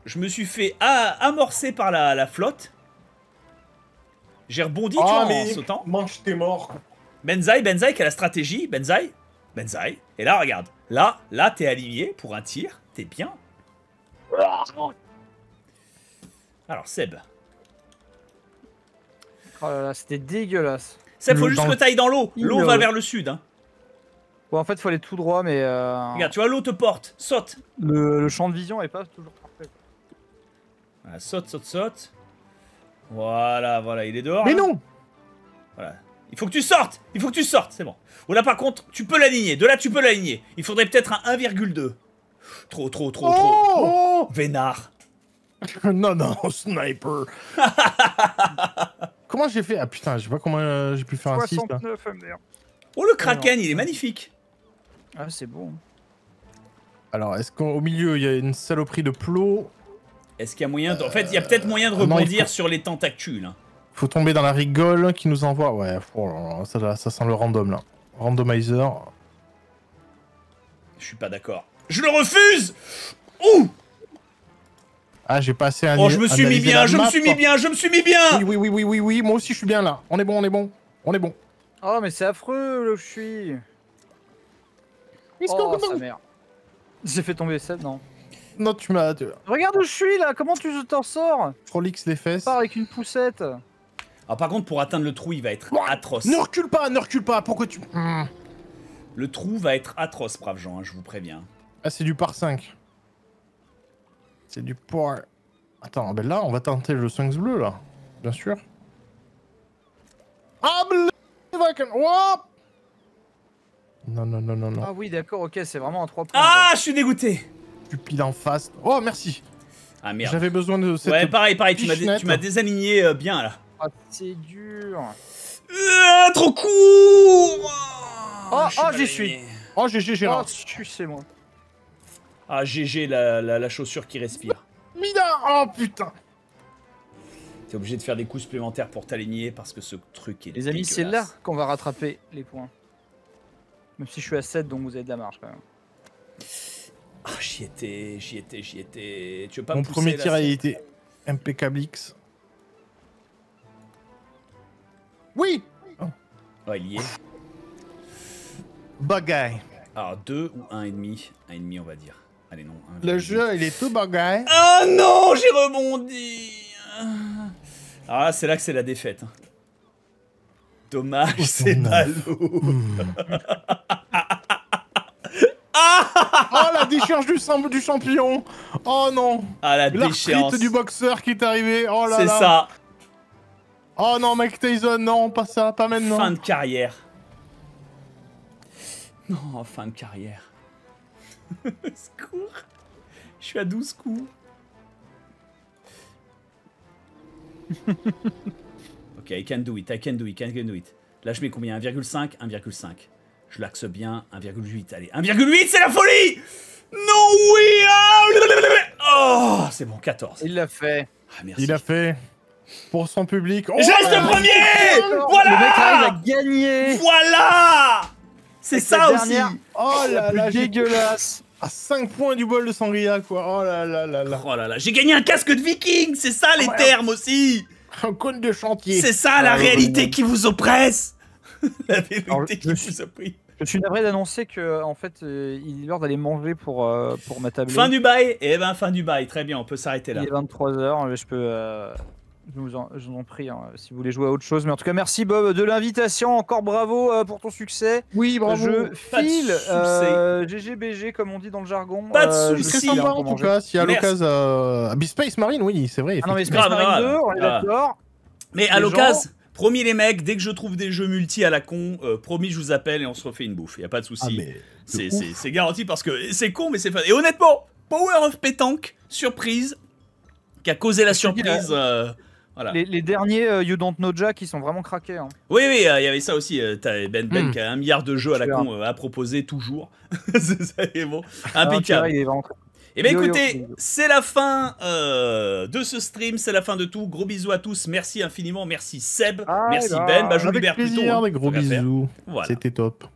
Je me suis fait amorcer par la flotte. J'ai rebondi, tu vois, en sautant. Mange tes morts. Benzaie qui a la stratégie. Benzaie. Et là, regarde. Là, t'es aligné pour un tir. T'es bien. Alors, Seb. Oh là là, c'était dégueulasse. Seb, faut juste que t'ailles dans l'eau. L'eau va vers le sud, hein. Ouais, en fait, faut aller tout droit, mais. Regarde, tu vois, l'eau te porte, saute. Le champ de vision est pas toujours parfait. Voilà, saute. Voilà, il est dehors. Mais non. Voilà. Il faut que tu sortes, c'est bon. Ou là, par contre, tu peux l'aligner. De là, tu peux l'aligner. Il faudrait peut-être un 1,2. Trop. Vénard. non, sniper. Comment j'ai fait? Ah putain, je sais pas comment j'ai pu faire un 6 là. Oh, le kraken, il est magnifique. Ah, c'est bon. Alors, est-ce qu'au milieu, il y a une saloperie de plot? Est-ce qu'il y a moyen de... En fait, il y a peut-être moyen de rebondir sur les tentacules. Faut tomber dans la rigole qui nous envoie. Ouais, ça sent le random, là. Randomizer. Je suis pas d'accord. Je le refuse. Ouh. Ah, j'ai passé un... Oh, je me suis mis bien. Oui, moi aussi, je suis bien, là. On est bon. Oh, mais c'est affreux, là où je suis. Oh, sa mère. J'ai fait tomber Seb, non. Non, tu m'as... Regarde où je suis, là. Comment tu t'en sors? Frolix les fesses. Pas avec une poussette. Ah, par contre, pour atteindre le trou, il va être atroce. Ne recule pas. Pourquoi tu... Le trou va être atroce, braves gens, hein, je vous préviens. Ah, c'est du par 5. C'est du par... Attends, ben là, on va tenter le 5 bleu, là. Bien sûr. Ah, bleu. Non. Ah oui, d'accord, ok, c'est vraiment un 3 points. Ah, je suis dégoûté. Tu piles en face. Oh, merci. Ah merde. J'avais besoin de cette... Ouais, pareil, tu m'as désaligné bien, là. Ah, c'est dur. Trop court. Oh, j'y suis. Oh, GG, Gérard. Oh, c'est moi. Ah, GG, la chaussure qui respire. Mina. Oh, putain. T'es obligé de faire des coups supplémentaires pour t'aligner parce que ce truc est... Les amis, c'est là qu'on va rattraper les points. Même si je suis à 7, donc vous avez de la marge, quand même. Ah, j'y étais. Tu veux pas me pousser? Mon premier tir a été impeccable X. Oui. Oh, ouais, il y est. Bagaille. Alors, 2 ou 1,5 1,5, on va dire. Allez, non. Le jeu, il est tout bagaille. Ah non, j'ai rebondi. Alors là, c'est là que c'est la défaite. Dommage, c'est ballot. Oh, la décharge du champion. Oh non. Ah, la déchéance du boxeur qui est arrivé. Oh là là. C'est ça. Oh non, Mike Tyson, non, pas ça, pas maintenant. Fin de carrière. Non, fin de carrière. Secours. Je suis à 12 coups. Ok, I can do it. Là, je mets combien? 1,5. Je l'axe bien, 1,8. Allez, 1,8, c'est la folie! Non, oui! Oh, c'est bon, 14. Il l'a fait. Ah, merci. Il l'a fait. Pour son public. Oh, je reste le premier! Oh, voilà! Le mec arrive à gagner! Voilà! C'est ça aussi! Oh là là, dégueulasse! À 5 points du bol de sangria, quoi. Oh là là là là. Oh là là. J'ai gagné un casque de viking, c'est ça les termes aussi. Un cône de chantier. C'est ça la réalité qui vous oppresse. La vérité qui vous opprime. Je suis navré d'annoncer que, en fait, il est l'heure d'aller manger pour ma table. Fin du bail. Eh ben, fin du bail. Très bien, on peut s'arrêter là. Il est 23 h, je peux... Je vous en prie, hein, si vous voulez jouer à autre chose. Mais en tout cas, merci Bob de l'invitation. Encore bravo pour ton succès. Oui, bravo. Je file. GGBG, comme on dit dans le jargon. Pas de soucis. Très sympa, en tout cas, s'il y a l'occasion. Space Marine, oui, c'est vrai. Ah non, mais Space Marine 2, on est d'accord. Mais à l'occasion, promis les mecs, dès que je trouve des jeux multi à la con, promis, je vous appelle et on se refait une bouffe. Il n'y a pas de soucis. C'est garanti parce que c'est con, mais c'est fun. Et honnêtement, Power of Pétanque, surprise, qui a causé la surprise. Voilà. Les derniers You Don't Know Jack qui sont vraiment craqués. Hein. Oui, oui, il y avait ça aussi. T'as Ben qui a 1 milliard de jeux à la con à proposer, toujours. C'est bon. Impeccable. Et bien écoutez, c'est la fin de ce stream, c'est la fin de tout. Gros bisous à tous, merci infiniment, merci Seb, merci Ben. Bah, je vous libère plutôt. Hein, gros bisous, voilà. C'était top.